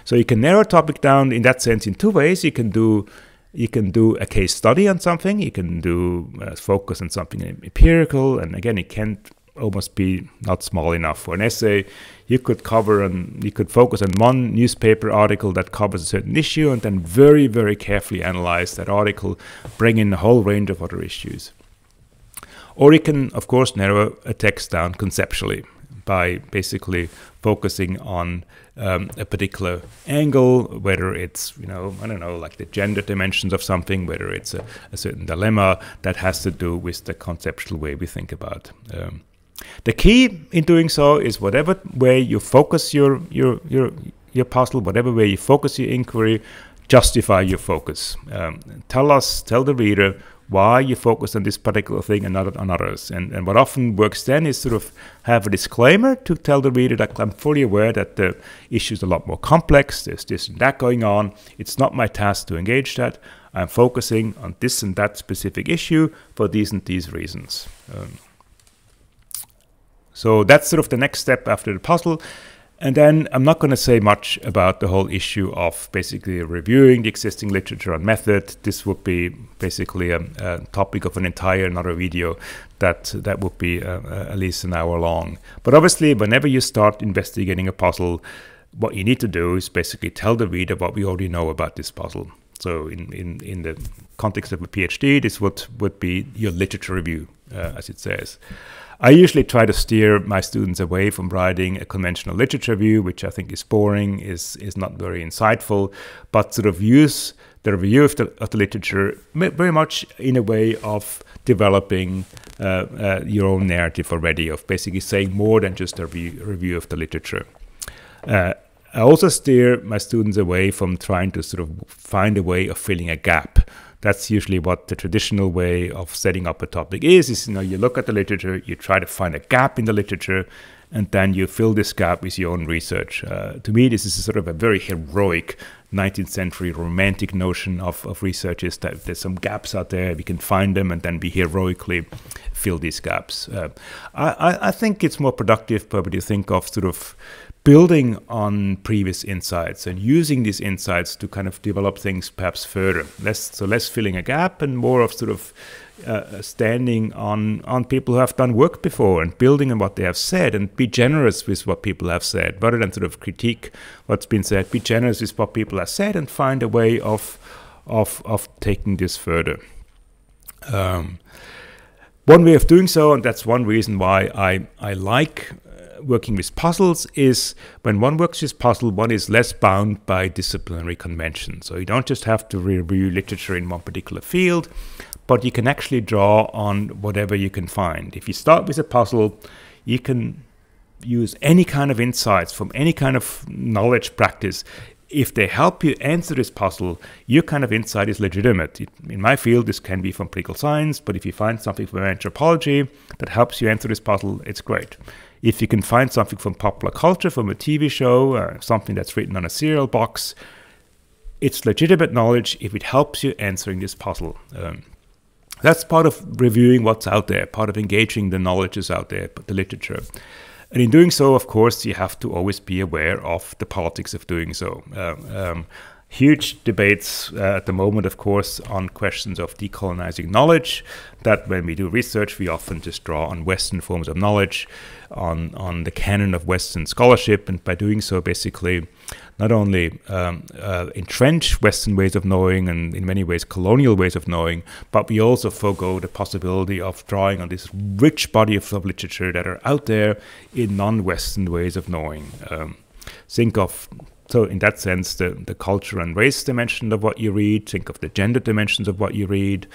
So you can narrow a topic down in that sense in two ways. You can do You can do a case study on something. You can do uh, focus on something empirical, and again, it can't almost be not small enough for an essay. You could cover and you could focus on one newspaper article that covers a certain issue, and then very, very carefully analyze that article, bring in a whole range of other issues. Or you can, of course, narrow a text down conceptually by basically focusing on um, a particular angle, whether it's, you know, I don't know, like the gender dimensions of something, whether it's a, a certain dilemma that has to do with the conceptual way we think about um, the key in doing so is whatever way you focus your, your, your, your puzzle, whatever way you focus your inquiry, justify your focus. Um, tell us, tell the reader why you focus on this particular thing and not on others. And, and what often works then is sort of have a disclaimer to tell the reader that I'm fully aware that the issue is a lot more complex, there's this and that going on, it's not my task to engage that, I'm focusing on this and that specific issue for these and these reasons. Um, So that's sort of the next step after the puzzle. And then I'm not going to say much about the whole issue of basically reviewing the existing literature on method. This would be basically a, a topic of an entire another video that that would be uh, uh, at least an hour long. But obviously, whenever you start investigating a puzzle, what you need to do is basically tell the reader what we already know about this puzzle. So in, in, in the context of a PhD, this would, would be your literature review, uh, as it says. I usually try to steer my students away from writing a conventional literature review, which I think is boring, is, is not very insightful, but sort of use the review of the, of the literature very much in a way of developing uh, uh, your own narrative already, of basically saying more than just a review, review of the literature. Uh, I also steer my students away from trying to sort of find a way of filling a gap. That's usually what the traditional way of setting up a topic is, is, you know, you look at the literature, you try to find a gap in the literature, and then you fill this gap with your own research. Uh, to me, this is a sort of a very heroic nineteenth century romantic notion of, of research, is that there's some gaps out there, we can find them and then we heroically fill these gaps. Uh, I, I think it's more productive probably to think of sort of building on previous insights and using these insights to kind of develop things perhaps further. Less, so less filling a gap and more of sort of uh, standing on, on people who have done work before and building on what they have said, and be generous with what people have said. Rather than sort of critique what's been said, be generous with what people have said and find a way of, of, of taking this further. Um, one way of doing so, and that's one reason why I, I like working with puzzles, is when one works with puzzle, one is less bound by disciplinary convention. So you don't just have to review literature in one particular field, but you can actually draw on whatever you can find. If you start with a puzzle, you can use any kind of insights from any kind of knowledge practice. If they help you answer this puzzle, your kind of insight is legitimate. It, in my field, this can be from political science, but if you find something from anthropology that helps you answer this puzzle, it's great. If you can find something from popular culture, from a T V show, or something that's written on a cereal box, it's legitimate knowledge if it helps you answering this puzzle. Um, that's part of reviewing what's out there, part of engaging the knowledges out there, the literature. And in doing so, of course, you have to always be aware of the politics of doing so. Um, um, huge debates uh, at the moment, of course, on questions of decolonizing knowledge, that when we do research, we often just draw on Western forms of knowledge, on, on the canon of Western scholarship, and by doing so, basically, not only um, uh, entrench Western ways of knowing and in many ways colonial ways of knowing, but we also forego the possibility of drawing on this rich body of literature that are out there in non-Western ways of knowing. Um, think of, so in that sense, the, the culture and race dimension of what you read, think of the gender dimensions of what you read.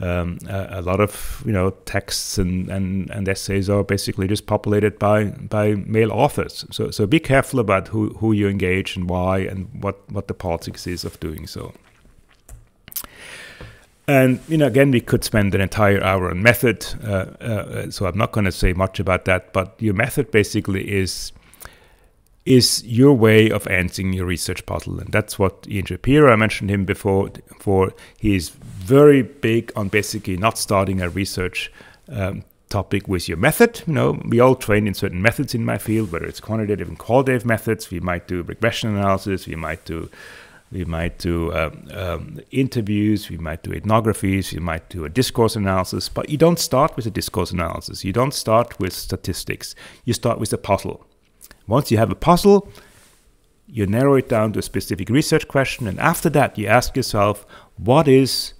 Um, a, a lot of you know texts and, and, and essays are basically just populated by by male authors. So so be careful about who, who you engage and why, and what, what the politics is of doing so. And you know, again, we could spend an entire hour on method. Uh, uh, so I'm not going to say much about that. But your method basically is. is your way of answering your research puzzle. And that's what Ian Shapiro, I mentioned him before, for he is very big on basically not starting a research um, topic with your method. You know, we all train in certain methods in my field, whether it's quantitative and qualitative methods. We might do regression analysis, we might do We might do um, um, interviews, we might do ethnographies, we might do a discourse analysis, but you don't start with a discourse analysis. You don't start with statistics. You start with a puzzle. Once you have a puzzle, you narrow it down to a specific research question, and after that you ask yourself, what is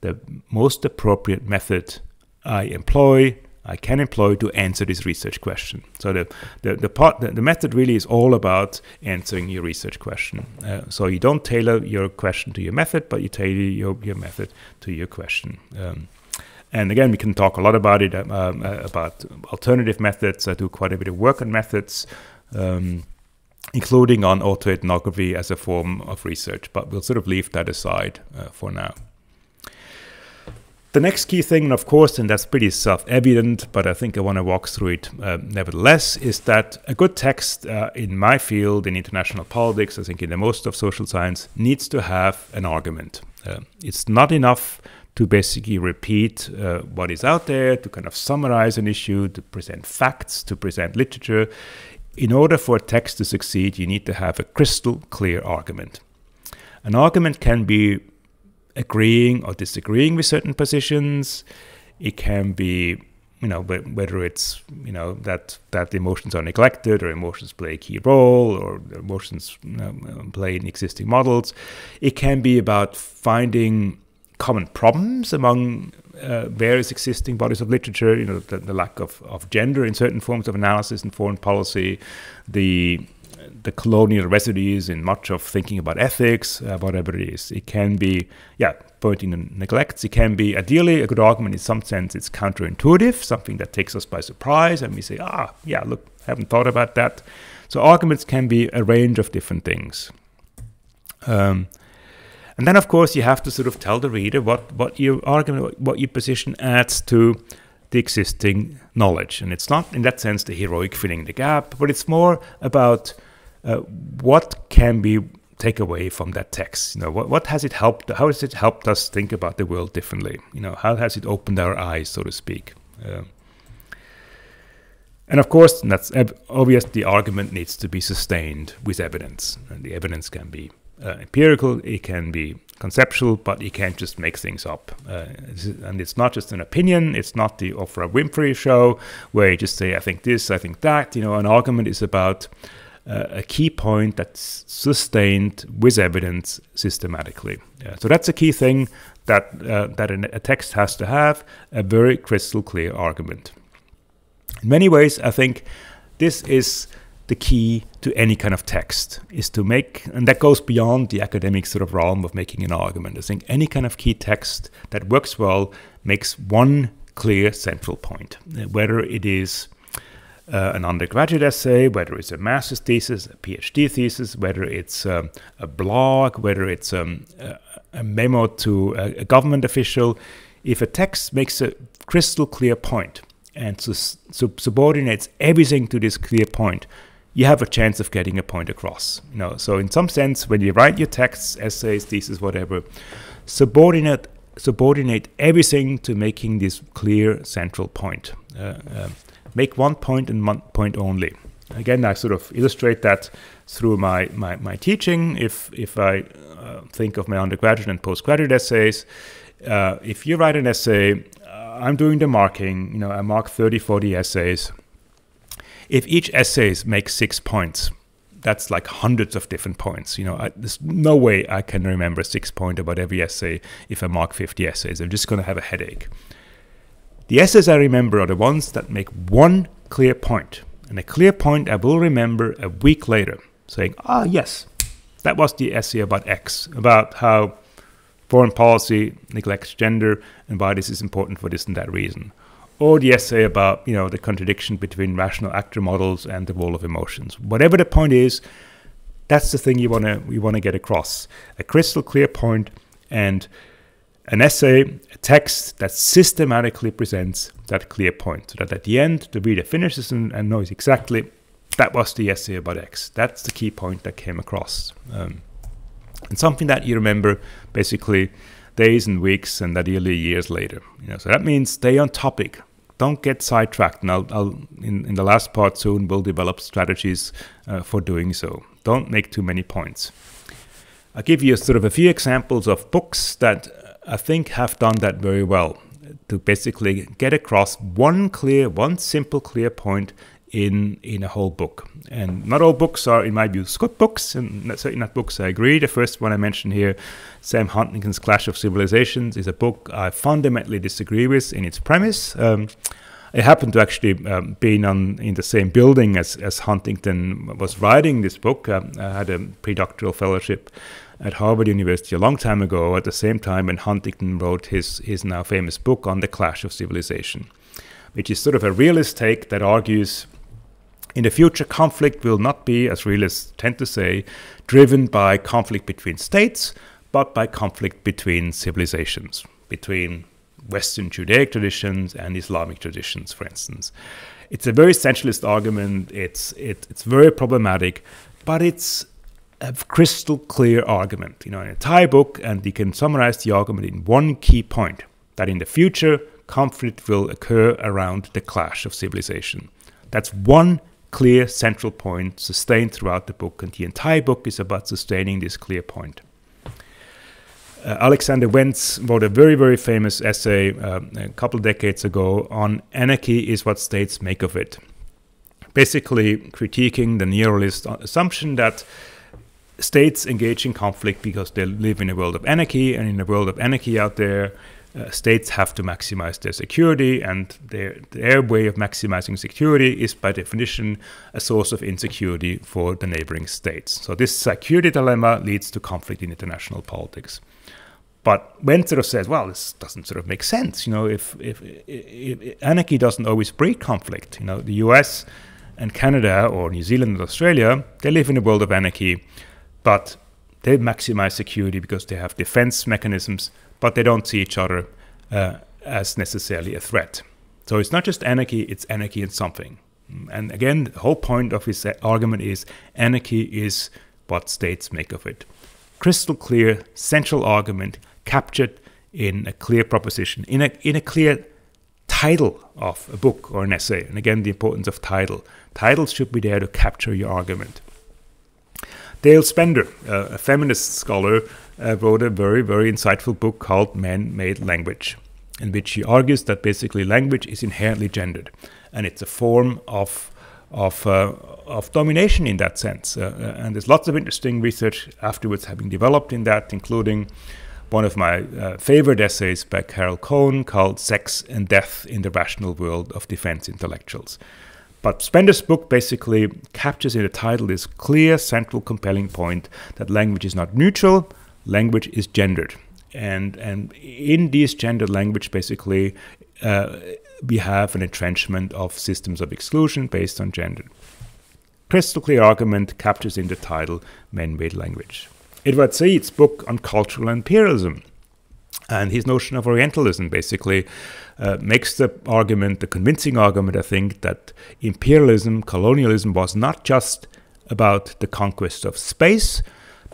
the most appropriate method I employ, I can employ to answer this research question? So the, the, the, part, the, the method really is all about answering your research question. Uh, so you don't tailor your question to your method, but you tailor your, your method to your question. Um, And again, we can talk a lot about it, um, about alternative methods. I do quite a bit of work on methods, um, including on autoethnography as a form of research, but we'll sort of leave that aside uh, for now. The next key thing, and of course, and that's pretty self-evident, but I think I want to walk through it uh, nevertheless, is that a good text uh, in my field, in international politics, I think in the most of social science, needs to have an argument. Uh, it's not enough to basically repeat uh, what is out there, to kind of summarize an issue, to present facts, to present literature. In order for a text to succeed, you need to have a crystal clear argument. An argument can be agreeing or disagreeing with certain positions. It can be, you know, whether it's, you know, that that emotions are neglected or emotions play a key role or emotions, you know, play in existing models. It can be about finding common problems among uh, various existing bodies of literature, you know, the, the lack of, of gender in certain forms of analysis and foreign policy, the the colonial residues in much of thinking about ethics, uh, whatever it is. It can be, yeah, pointing to neglects. It can be, ideally, a good argument in some sense, it's counterintuitive, something that takes us by surprise, and we say, ah, yeah, look, haven't thought about that. So arguments can be a range of different things. Um, and then, of course, you have to sort of tell the reader what, what your argument, what your position adds to the existing knowledge. And it's not, in that sense, the heroic filling the gap, but it's more about Uh, what can we take away from that text? You know, what, what has it helped? How has it helped us think about the world differently? You know, how has it opened our eyes, so to speak? Uh, and of course, and that's obvious, the argument needs to be sustained with evidence. And the evidence can be uh, empirical, it can be conceptual, but you can't just make things up. Uh, and it's not just an opinion, it's not the Oprah Winfrey show, where you just say, I think this, I think that. You know, an argument is about Uh, a key point that's sustained with evidence systematically. Yeah. So that's a key thing that uh, that a text has to have, a very crystal clear argument. In many ways, I think this is the key to any kind of text, is to make, and that goes beyond the academic sort of realm of making an argument. I think any kind of key text that works well makes one clear central point, whether it is Uh, an undergraduate essay, whether it's a master's thesis, a PhD thesis, whether it's um, a blog, whether it's um, a, a memo to a, a government official. If a text makes a crystal clear point and su su subordinates everything to this clear point, you have a chance of getting a point across. You know? So in some sense, when you write your texts, essays, thesis, whatever, subordinate, subordinate everything to making this clear central point. Uh, uh, Make one point and one point only. Again, I sort of illustrate that through my, my, my teaching. If, if I uh, think of my undergraduate and postgraduate essays, uh, if you write an essay, uh, I'm doing the marking, you know, I mark thirty, forty essays. If each essay makes six points, that's like hundreds of different points. You know, I, there's no way I can remember a six point about every essay if I mark fifty essays. I'm just going to have a headache. The essays I remember are the ones that make one clear point, and a clear point I will remember a week later, saying, ah, yes, that was the essay about X, about how foreign policy neglects gender and why this is important for this and that reason. Or the essay about, you know, the contradiction between rational actor models and the role of emotions. Whatever the point is, that's the thing you want to you want to get across. A crystal clear point and an essay, a text that systematically presents that clear point, so that at the end the reader finishes and, and knows exactly that was the essay about X. That's the key point that came across. Um, and something that you remember basically days and weeks and ideally years later. You know, so that means stay on topic. Don't get sidetracked. And I'll, I'll, in, in the last part soon, we'll develop strategies uh, for doing so. Don't make too many points. I'll give you sort of a few examples of books that I think have done that very well, to basically get across one clear, one simple clear point in in a whole book. And not all books are, in my view, good books, and certainly not books I agree. The first one I mentioned here, Sam Huntington's Clash of Civilizations, is a book I fundamentally disagree with in its premise. Um, I happened to actually um, being on, in the same building as, as Huntington was writing this book. Um, I had a pre-doctoral fellowship at Harvard University a long time ago, at the same time when Huntington wrote his, his now famous book on the Clash of Civilization, which is sort of a realist take that argues in the future conflict will not be, as realists tend to say, driven by conflict between states, but by conflict between civilizations, between Western Judaic traditions and Islamic traditions, for instance. It's a very essentialist argument, it's, it, it's very problematic, but it's a crystal clear argument, you know, an entire book, and you can summarize the argument in one key point, that in the future, conflict will occur around the clash of civilization. That's one clear central point sustained throughout the book, and the entire book is about sustaining this clear point. Uh, Alexander Wendt wrote a very, very famous essay um, a couple decades ago on "Anarchy is what states make of it," basically critiquing the neorealist assumption that states engage in conflict because they live in a world of anarchy, and in a world of anarchy out there, uh, states have to maximize their security, and their, their way of maximizing security is by definition a source of insecurity for the neighboring states. So this security dilemma leads to conflict in international politics. But Wendt sort of says, well, this doesn't sort of make sense. You know, if, if, if, if anarchy doesn't always breed conflict, you know, the U S and Canada or New Zealand and Australia, they live in a world of anarchy, but they maximize security because they have defense mechanisms, but they don't see each other uh, as necessarily a threat. So it's not just anarchy, it's anarchy in something. And again, the whole point of his argument is anarchy is what states make of it. Crystal clear, central argument, captured in a clear proposition, in a, in a clear title of a book or an essay. And again, the importance of title. Titles should be there to capture your argument. Dale Spender, uh, a feminist scholar, uh, wrote a very, very insightful book called Man-Made Language, in which she argues that basically language is inherently gendered, and it's a form of of, uh, of domination in that sense. Uh, and there's lots of interesting research afterwards having developed in that, including one of my uh, favorite essays by Carol Cohn called Sex and Death in the Rational World of Defense Intellectuals. But Spender's book basically captures in the title this clear, central, compelling point that language is not neutral, language is gendered. And, and in this gendered language, basically, uh, we have an entrenchment of systems of exclusion based on gender. Crystal clear argument captures in the title Man-Made Language. Edward Said's book on cultural imperialism and his notion of Orientalism basically uh, makes the argument, the convincing argument, I think, that imperialism, colonialism was not just about the conquest of space,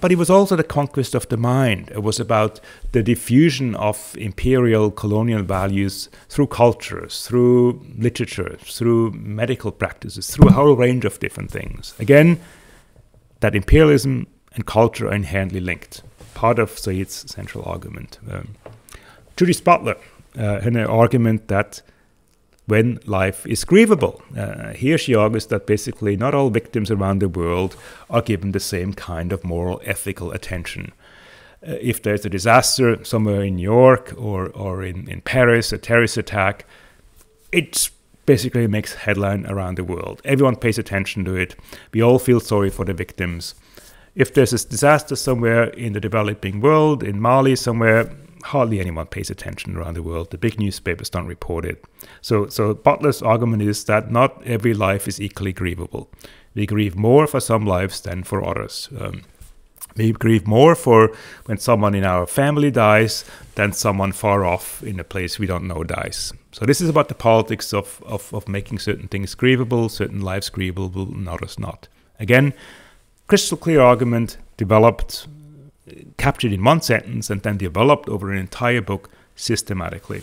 but it was also the conquest of the mind. It was about the diffusion of imperial colonial values through cultures, through literature, through medical practices, through a whole range of different things. Again, that imperialism and culture are inherently linked, part of Said's central argument. Um, Judith Butler, uh, in her argument that when life is grievable. Uh, here she argues that basically not all victims around the world are given the same kind of moral, ethical attention. Uh, if there's a disaster somewhere in New York or, or in, in Paris, a terrorist attack, it basically makes headline around the world. Everyone pays attention to it. We all feel sorry for the victims. If there's a disaster somewhere in the developing world, in Mali somewhere, hardly anyone pays attention around the world. The big newspapers don't report it. So, so Butler's argument is that not every life is equally grievable. We grieve more for some lives than for others. Um, we grieve more for when someone in our family dies than someone far off in a place we don't know dies. So this is about the politics of, of, of making certain things grievable, certain lives grievable, and others not. Again, crystal clear argument developed, captured in one sentence and then developed over an entire book systematically.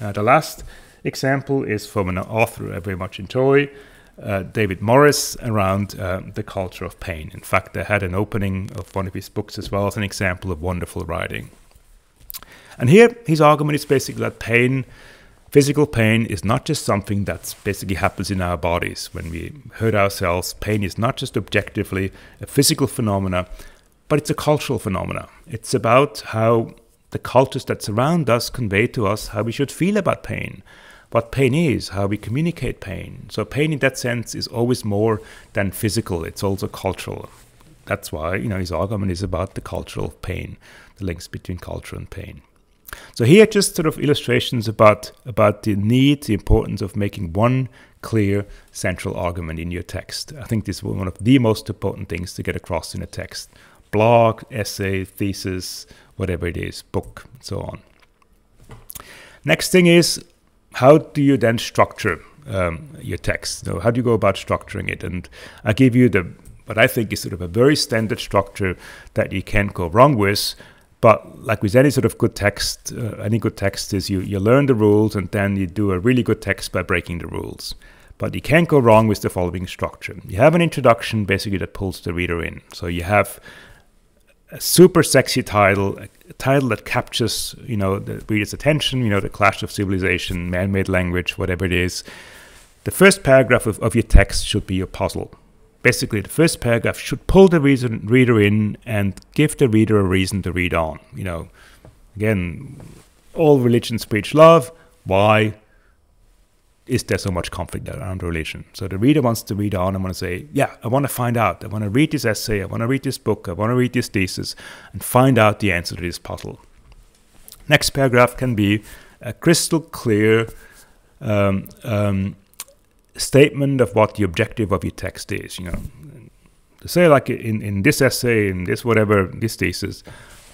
Uh, the last example is from an author I very much enjoy, uh, David Morris, around uh, the culture of pain. In fact, I had an opening of one of his books as well as an example of wonderful writing. And here his argument is basically that pain, physical pain, is not just something that basically happens in our bodies. When we hurt ourselves, pain is not just objectively a physical phenomena, but it's a cultural phenomena. It's about how the cultures that surround us convey to us how we should feel about pain, what pain is, how we communicate pain. So pain in that sense is always more than physical. It's also cultural. That's why, you know, his argument is about the cultural pain, the links between culture and pain. So here just sort of illustrations about, about the need, the importance of making one clear central argument in your text. I think this is one of the most important things to get across in a text. Blog, essay, thesis, whatever it is, book, and so on. Next thing is, how do you then structure um, your text? So how do you go about structuring it? And I give you the what I think is sort of a very standard structure that you can't go wrong with. But like with any sort of good text, uh, any good text is you, you learn the rules and then you do a really good text by breaking the rules. But you can't go wrong with the following structure. You have an introduction basically that pulls the reader in. So you have a super sexy title, a title that captures, you know, the reader's attention, you know, the clash of civilization, man-made language, whatever it is. The first paragraph of, of your text should be your puzzle. Basically, the first paragraph should pull the reason, reader in and give the reader a reason to read on. You know, again, all religions preach love. Why is there so much conflict around religion? So the reader wants to read on and want to say, yeah, I want to find out. I want to read this essay. I want to read this book. I want to read this thesis and find out the answer to this puzzle. Next paragraph can be a crystal clear um, um, statement of what the objective of your text is. You know, to say like in, in this essay, in this whatever, this thesis,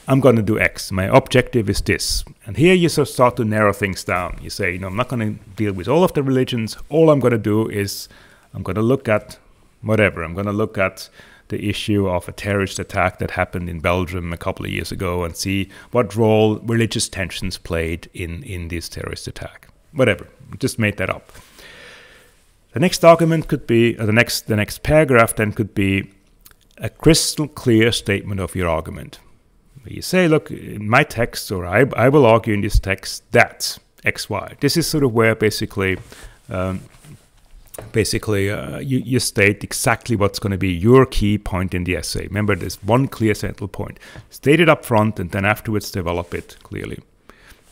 I'm going to do X. My objective is this. And here you sort of start to narrow things down. You say, you know, I'm not going to deal with all of the religions. All I'm going to do is I'm going to look at whatever. I'm going to look at the issue of a terrorist attack that happened in Belgium a couple of years ago and see what role religious tensions played in, in this terrorist attack. Whatever. Just made that up. The next argument could be, or the next, the next paragraph then could be a crystal clear statement of your argument. You say, look, in my text, or I, I will argue in this text that X, Y. This is sort of where basically, um, basically uh, you, you state exactly what's going to be your key point in the essay. Remember, there's one clear central point. State it up front and then afterwards develop it clearly.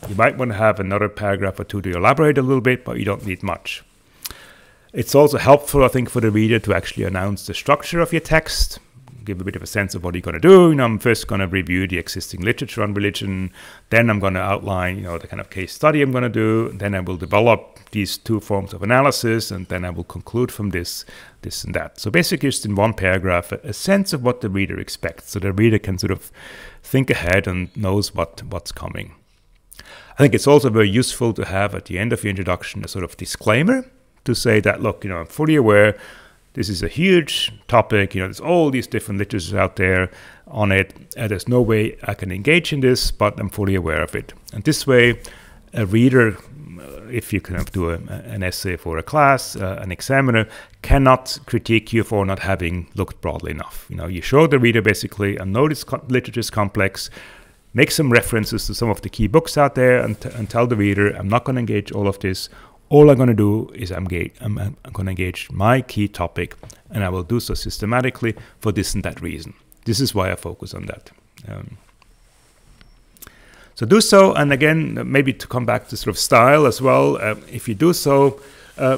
You might want to have another paragraph or two to elaborate a little bit, but you don't need much. It's also helpful, I think, for the reader to actually announce the structure of your text. Give a bit of a sense of what you're going to do. You know, I'm first going to review the existing literature on religion. Then I'm going to outline, you know, the kind of case study I'm going to do. Then I will develop these two forms of analysis, and then I will conclude from this, this, and that. So basically, just in one paragraph, a sense of what the reader expects, so the reader can sort of think ahead and knows what what's coming. I think it's also very useful to have at the end of your introduction a sort of disclaimer to say that, look, you know, I'm fully aware. This is a huge topic, you know, there's all these different literatures out there on it. Uh, there's no way I can engage in this, but I'm fully aware of it. And this way, a reader, if you can do a, an essay for a class, uh, an examiner, cannot critique you for not having looked broadly enough. You know, you show the reader basically, I know this literature is complex, make some references to some of the key books out there and, and tell the reader, I'm not going to engage all of this. All I'm going to do is I'm, I'm, I'm going to engage my key topic, and I will do so systematically for this and that reason. This is why I focus on that. Um, so do so, and again, maybe to come back to sort of style as well, uh, if you do so, uh,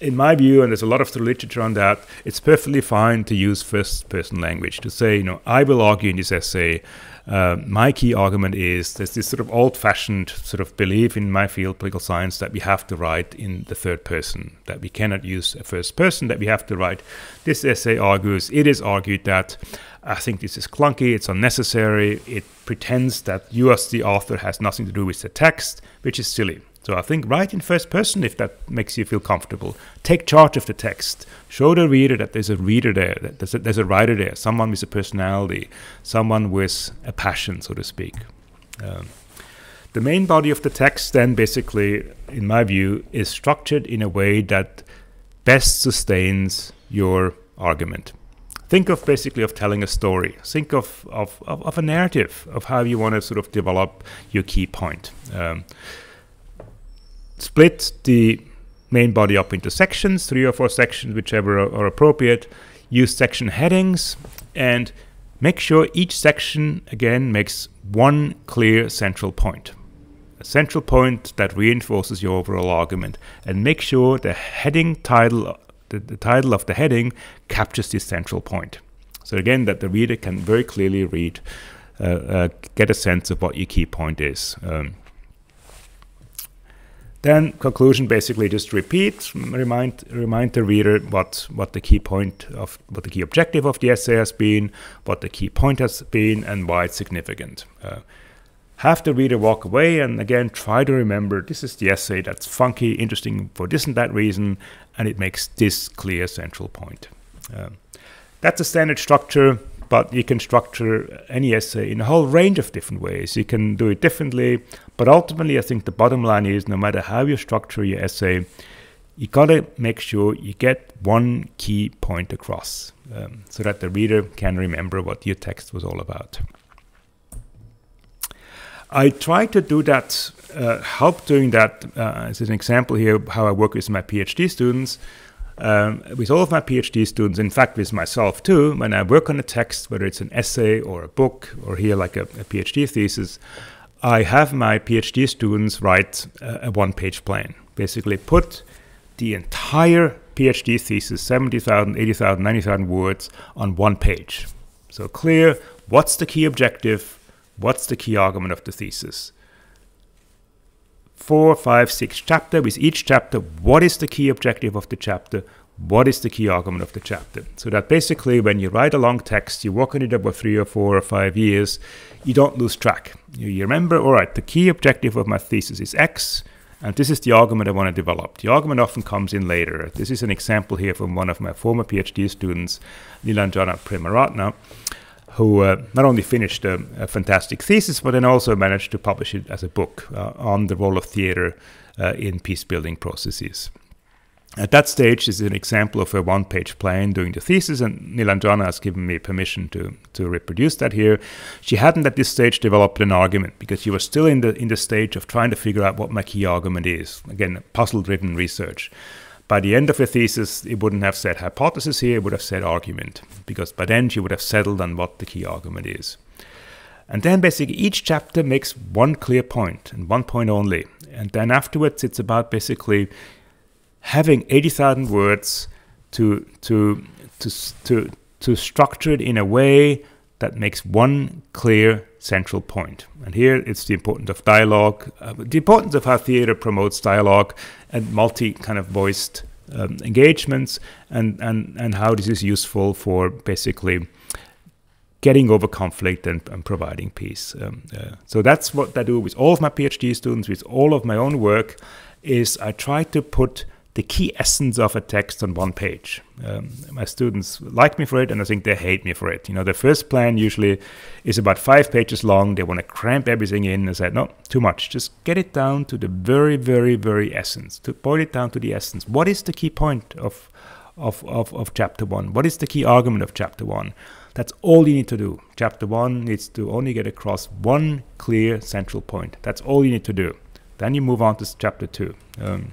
in my view, and there's a lot of literature on that, it's perfectly fine to use first-person language, to say, you know, I will argue in this essay, uh, my key argument is there's this sort of old-fashioned sort of belief in my field, political science, that we have to write in the third person, that we cannot use a first person, that we have to write. This essay argues, it is argued that I think this is clunky, it's unnecessary, it pretends that you as the author has nothing to do with the text, which is silly. So I think write in first person if that makes you feel comfortable. Take charge of the text. Show the reader that there's a reader there, that there's a, there's a writer there, someone with a personality, someone with a passion, so to speak. Um, the main body of the text then basically, in my view, is structured in a way that best sustains your argument. Think of basically of telling a story. Think of, of, of, of a narrative of how you want to sort of develop your key point. Um, Split the main body up into sections, three or four sections, whichever are, are appropriate. Use section headings and make sure each section, again, makes one clear central point. A central point that reinforces your overall argument. And make sure the heading title, the, the title of the heading captures this central point. So again, that the reader can very clearly read, uh, uh, get a sense of what your key point is. Um, Then conclusion, basically just repeat, remind remind the reader what what the key point of what the key objective of the essay has been, what the key point has been, and why it's significant. Uh, have the reader walk away, and again try to remember this is the essay that's funky, interesting for this and that reason, and it makes this clear central point. Um, that's a standard structure. But you can structure any essay in a whole range of different ways. You can do it differently, but ultimately I think the bottom line is no matter how you structure your essay, you gotta make sure you get one key point across um, so that the reader can remember what your text was all about. I try to do that, uh, help doing that uh, as an example here, how I work with my PhD students. Um, with all of my PhD students, in fact with myself too, when I work on a text, whether it's an essay or a book or here like a, a PhD thesis, I have my PhD students write a, a one-page plan. Basically put the entire PhD thesis, seventy thousand, eighty thousand, ninety thousand words on one page. So clear, what's the key objective? What's the key argument of the thesis? Four, five, six chapter, with each chapter, what is the key objective of the chapter? What is the key argument of the chapter? So that basically when you write a long text, you work on it over three or four or five years, you don't lose track. You remember, all right, the key objective of my thesis is X, and this is the argument I want to develop. The argument often comes in later. This is an example here from one of my former PhD students, Nilanjana Premaratne, who uh, not only finished a, a fantastic thesis, but then also managed to publish it as a book uh, on the role of theater uh, in peace-building processes. At that stage, this is an example of a one-page plan during the thesis, and Nilanjana has given me permission to, to reproduce that here. She hadn't at this stage developed an argument, because she was still in the, in the stage of trying to figure out what my key argument is. Again, puzzle-driven research. By the end of her thesis, it wouldn't have said hypothesis here, it would have said argument, because by then she would have settled on what the key argument is. And then basically each chapter makes one clear point, and one point only. And then afterwards it's about basically having eighty thousand words to, to, to, to, to structure it in a way that makes one clear central point. And here it's the importance of dialogue, uh, the importance of how theater promotes dialogue and multi kind of voiced um, engagements, and, and, and how this is useful for basically getting over conflict and, and providing peace. Um, uh, so that's what I do with all of my PhD students, with all of my own work, is I try to put the key essence of a text on one page. Um, my students like me for it, and I think they hate me for it. You know, the first plan usually is about five pages long. They want to cramp everything in and say, no, too much. Just get it down to the very, very, very essence, to boil it down to the essence. What is the key point of, of, of, of chapter one? What is the key argument of chapter one? That's all you need to do. Chapter one needs to only get across one clear central point. That's all you need to do. Then you move on to chapter two. Um,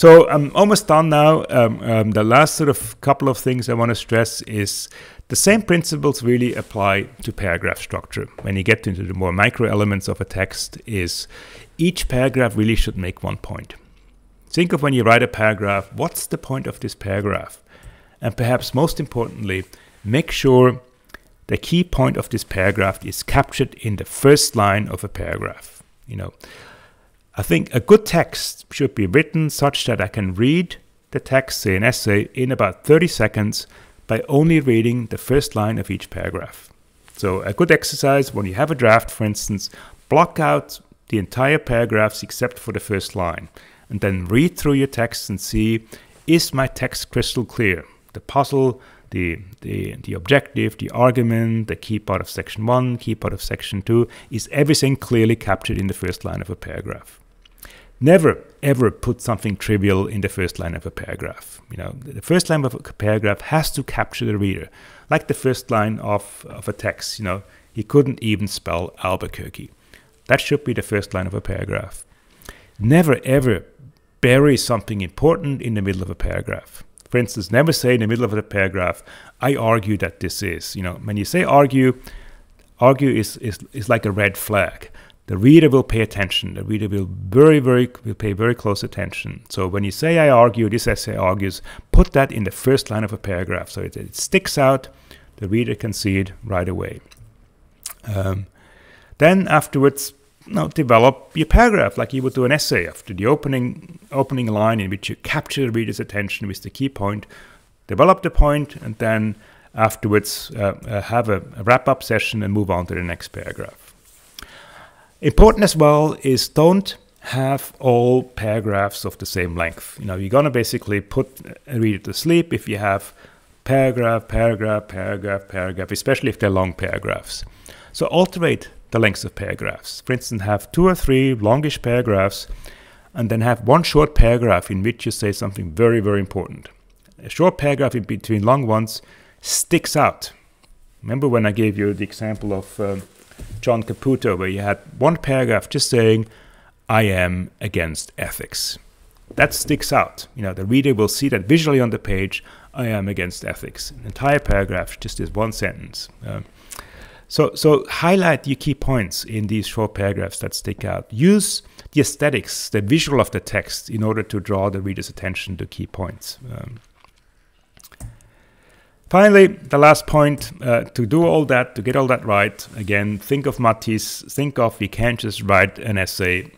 So I'm almost done now. Um, um, the last sort of couple of things I want to stress is the same principles really apply to paragraph structure. When you get into the more micro elements of a text, is each paragraph really should make one point. Think of when you write a paragraph, what's the point of this paragraph? And perhaps most importantly, make sure the key point of this paragraph is captured in the first line of a paragraph. You know, I think a good text should be written such that I can read the text, say an essay, in about thirty seconds by only reading the first line of each paragraph. So a good exercise when you have a draft, for instance, block out the entire paragraphs except for the first line, and then read through your text and see, is my text crystal clear? The puzzle, the, the, the objective, the argument, the key part of section one, key part of section two, is everything clearly captured in the first line of a paragraph? Never, ever put something trivial in the first line of a paragraph. You know, the first line of a paragraph has to capture the reader, like the first line of, of a text. You know, he couldn't even spell Albuquerque. That should be the first line of a paragraph. Never, ever bury something important in the middle of a paragraph. For instance, never say in the middle of a paragraph, I argue that this is. You know, when you say argue, argue is, is, is like a red flag. The reader will pay attention. The reader will very, very, will pay very close attention. So when you say I argue, this essay argues, put that in the first line of a paragraph. So it, it sticks out, the reader can see it right away. Um, then afterwards, you know, develop your paragraph like you would do an essay. After the opening, opening line in which you capture the reader's attention with the key point, develop the point, and then afterwards uh, uh, have a, a wrap-up session and move on to the next paragraph. Important as well is don't have all paragraphs of the same length. You know, you're going to basically put a reader to sleep if you have paragraph, paragraph, paragraph, paragraph, especially if they're long paragraphs. So alternate the lengths of paragraphs. For instance, have two or three longish paragraphs and then have one short paragraph in which you say something very, very important. A short paragraph in between long ones sticks out. Remember when I gave you the example of um, John Caputo, where you had one paragraph just saying, I am against ethics. That sticks out. You know, the reader will see that visually on the page, I am against ethics. An entire paragraph, just is one sentence. Um, so, so highlight your key points in these short paragraphs that stick out. Use the aesthetics, the visual of the text, in order to draw the reader's attention to key points. Um, Finally, the last point, uh, to do all that, to get all that right, again, think of Matisse, think of you can't just write an essay,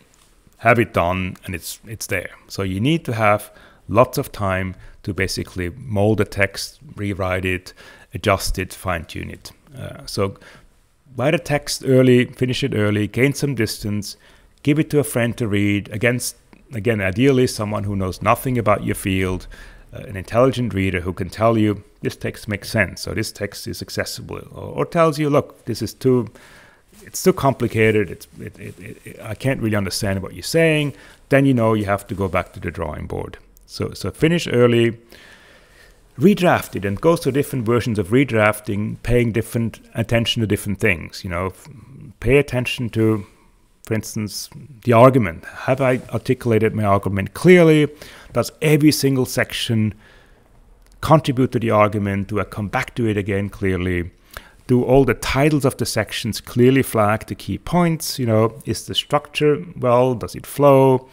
have it done, and it's, it's there. So you need to have lots of time to basically mold a text, rewrite it, adjust it, fine-tune it. Uh, so write a text early, finish it early, gain some distance, give it to a friend to read, against, again, ideally someone who knows nothing about your field, an intelligent reader who can tell you this text makes sense, or this text is accessible, or, or tells you, look, this is too, it's too complicated, it's, it, it, it, I can't really understand what you're saying, then you know you have to go back to the drawing board. So, so finish early, redraft it, and go through different versions of redrafting, paying different attention to different things. You know, pay attention to, for instance, the argument. Have I articulated my argument clearly? Does every single section contribute to the argument? Do I come back to it again clearly? Do all the titles of the sections clearly flag the key points? You know, is the structure well? Does it flow?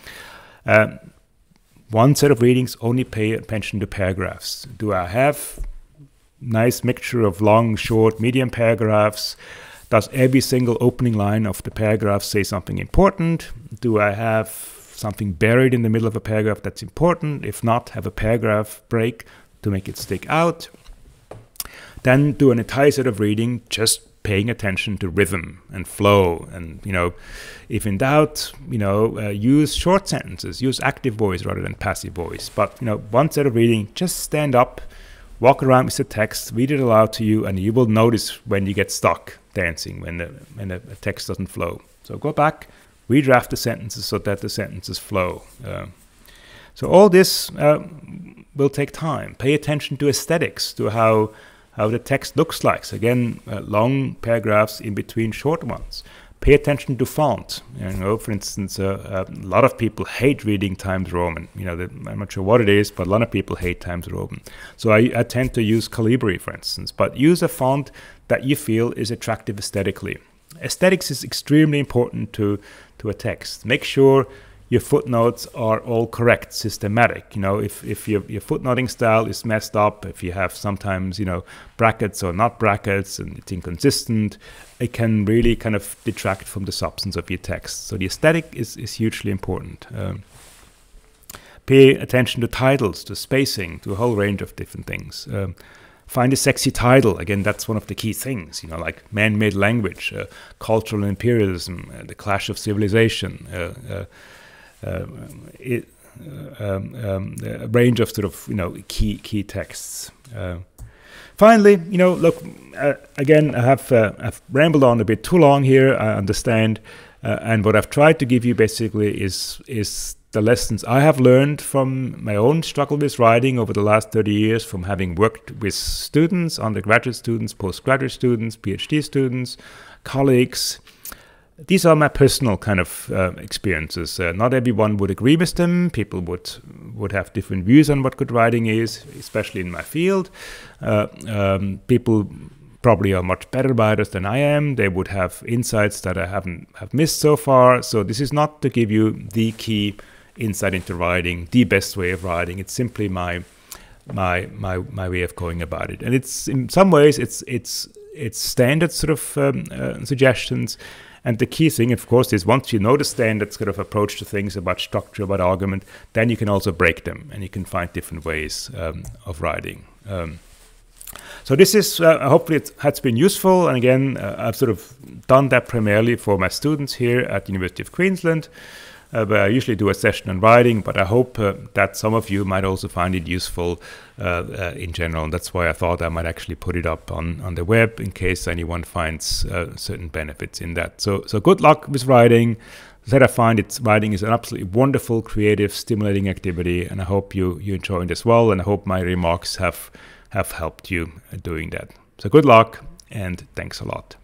Uh, one set of readings only pay attention to paragraphs. Do I have nice mixture of long, short, medium paragraphs? Does every single opening line of the paragraph say something important? Do I have something buried in the middle of a paragraph that's important? If not, have a paragraph break to make it stick out. Then do an entire set of reading, just paying attention to rhythm and flow. And, you know, if in doubt, you know, uh, use short sentences, use active voice rather than passive voice. But, you know, one set of reading, just stand up, walk around with the text, read it aloud to you, and you will notice when you get stuck dancing, when the, when the text doesn't flow. So go back, redraft the sentences so that the sentences flow. Uh, so all this uh, will take time. Pay attention to aesthetics, to how, how the text looks like. So again, uh, long paragraphs in between short ones. Pay attention to font. You know, for instance, uh, a lot of people hate reading Times Roman. You know, the, I'm not sure what it is, but a lot of people hate Times Roman. So I, I tend to use Calibri, for instance. But use a font that you feel is attractive aesthetically. Aesthetics is extremely important to to a text. Make sure your footnotes are all correct, systematic. You know, if if your your footnoting style is messed up, if you have sometimes, you know, brackets or not brackets and it's inconsistent, it can really kind of detract from the substance of your text. So the aesthetic is is hugely important. Um, pay attention to titles, to spacing, to a whole range of different things. Um, Find a sexy title. Again, that's one of the key things, you know, like Man-Made Language, uh, Cultural Imperialism, uh, The Clash of Civilization, uh, uh, uh, it, uh, um, um, a range of sort of, you know, key, key texts. Uh, finally, you know, look, uh, again, I have, uh, I've rambled on a bit too long here, I understand. Uh, and what I've tried to give you basically is is the lessons I have learned from my own struggle with writing over the last thirty years, from having worked with students, undergraduate students, postgraduate students, PhD students, colleagues. These are my personal kind of uh, experiences. Uh, not everyone would agree with them. People would would have different views on what good writing is, especially in my field. Uh, um, people probably are much better writers than I am. They would have insights that I haven't have missed so far. So this is not to give you the key insight into writing, the best way of writing. It's simply my my my my way of going about it, and it's in some ways it's it's it's standard sort of um, uh, suggestions. And the key thing, of course, is once you know the standard sort of approach to things about structure, about argument, then you can also break them, and you can find different ways um, of writing. Um, So this is, uh, hopefully it has been useful, and again, uh, I've sort of done that primarily for my students here at the University of Queensland, uh, where I usually do a session on writing, but I hope uh, that some of you might also find it useful uh, uh, in general, and that's why I thought I might actually put it up on, on the web in case anyone finds uh, certain benefits in that. So, so good luck with writing, that I find it's writing is an absolutely wonderful, creative, stimulating activity, and I hope you you enjoy it as well, and I hope my remarks have have helped you doing that. So good luck, and thanks a lot.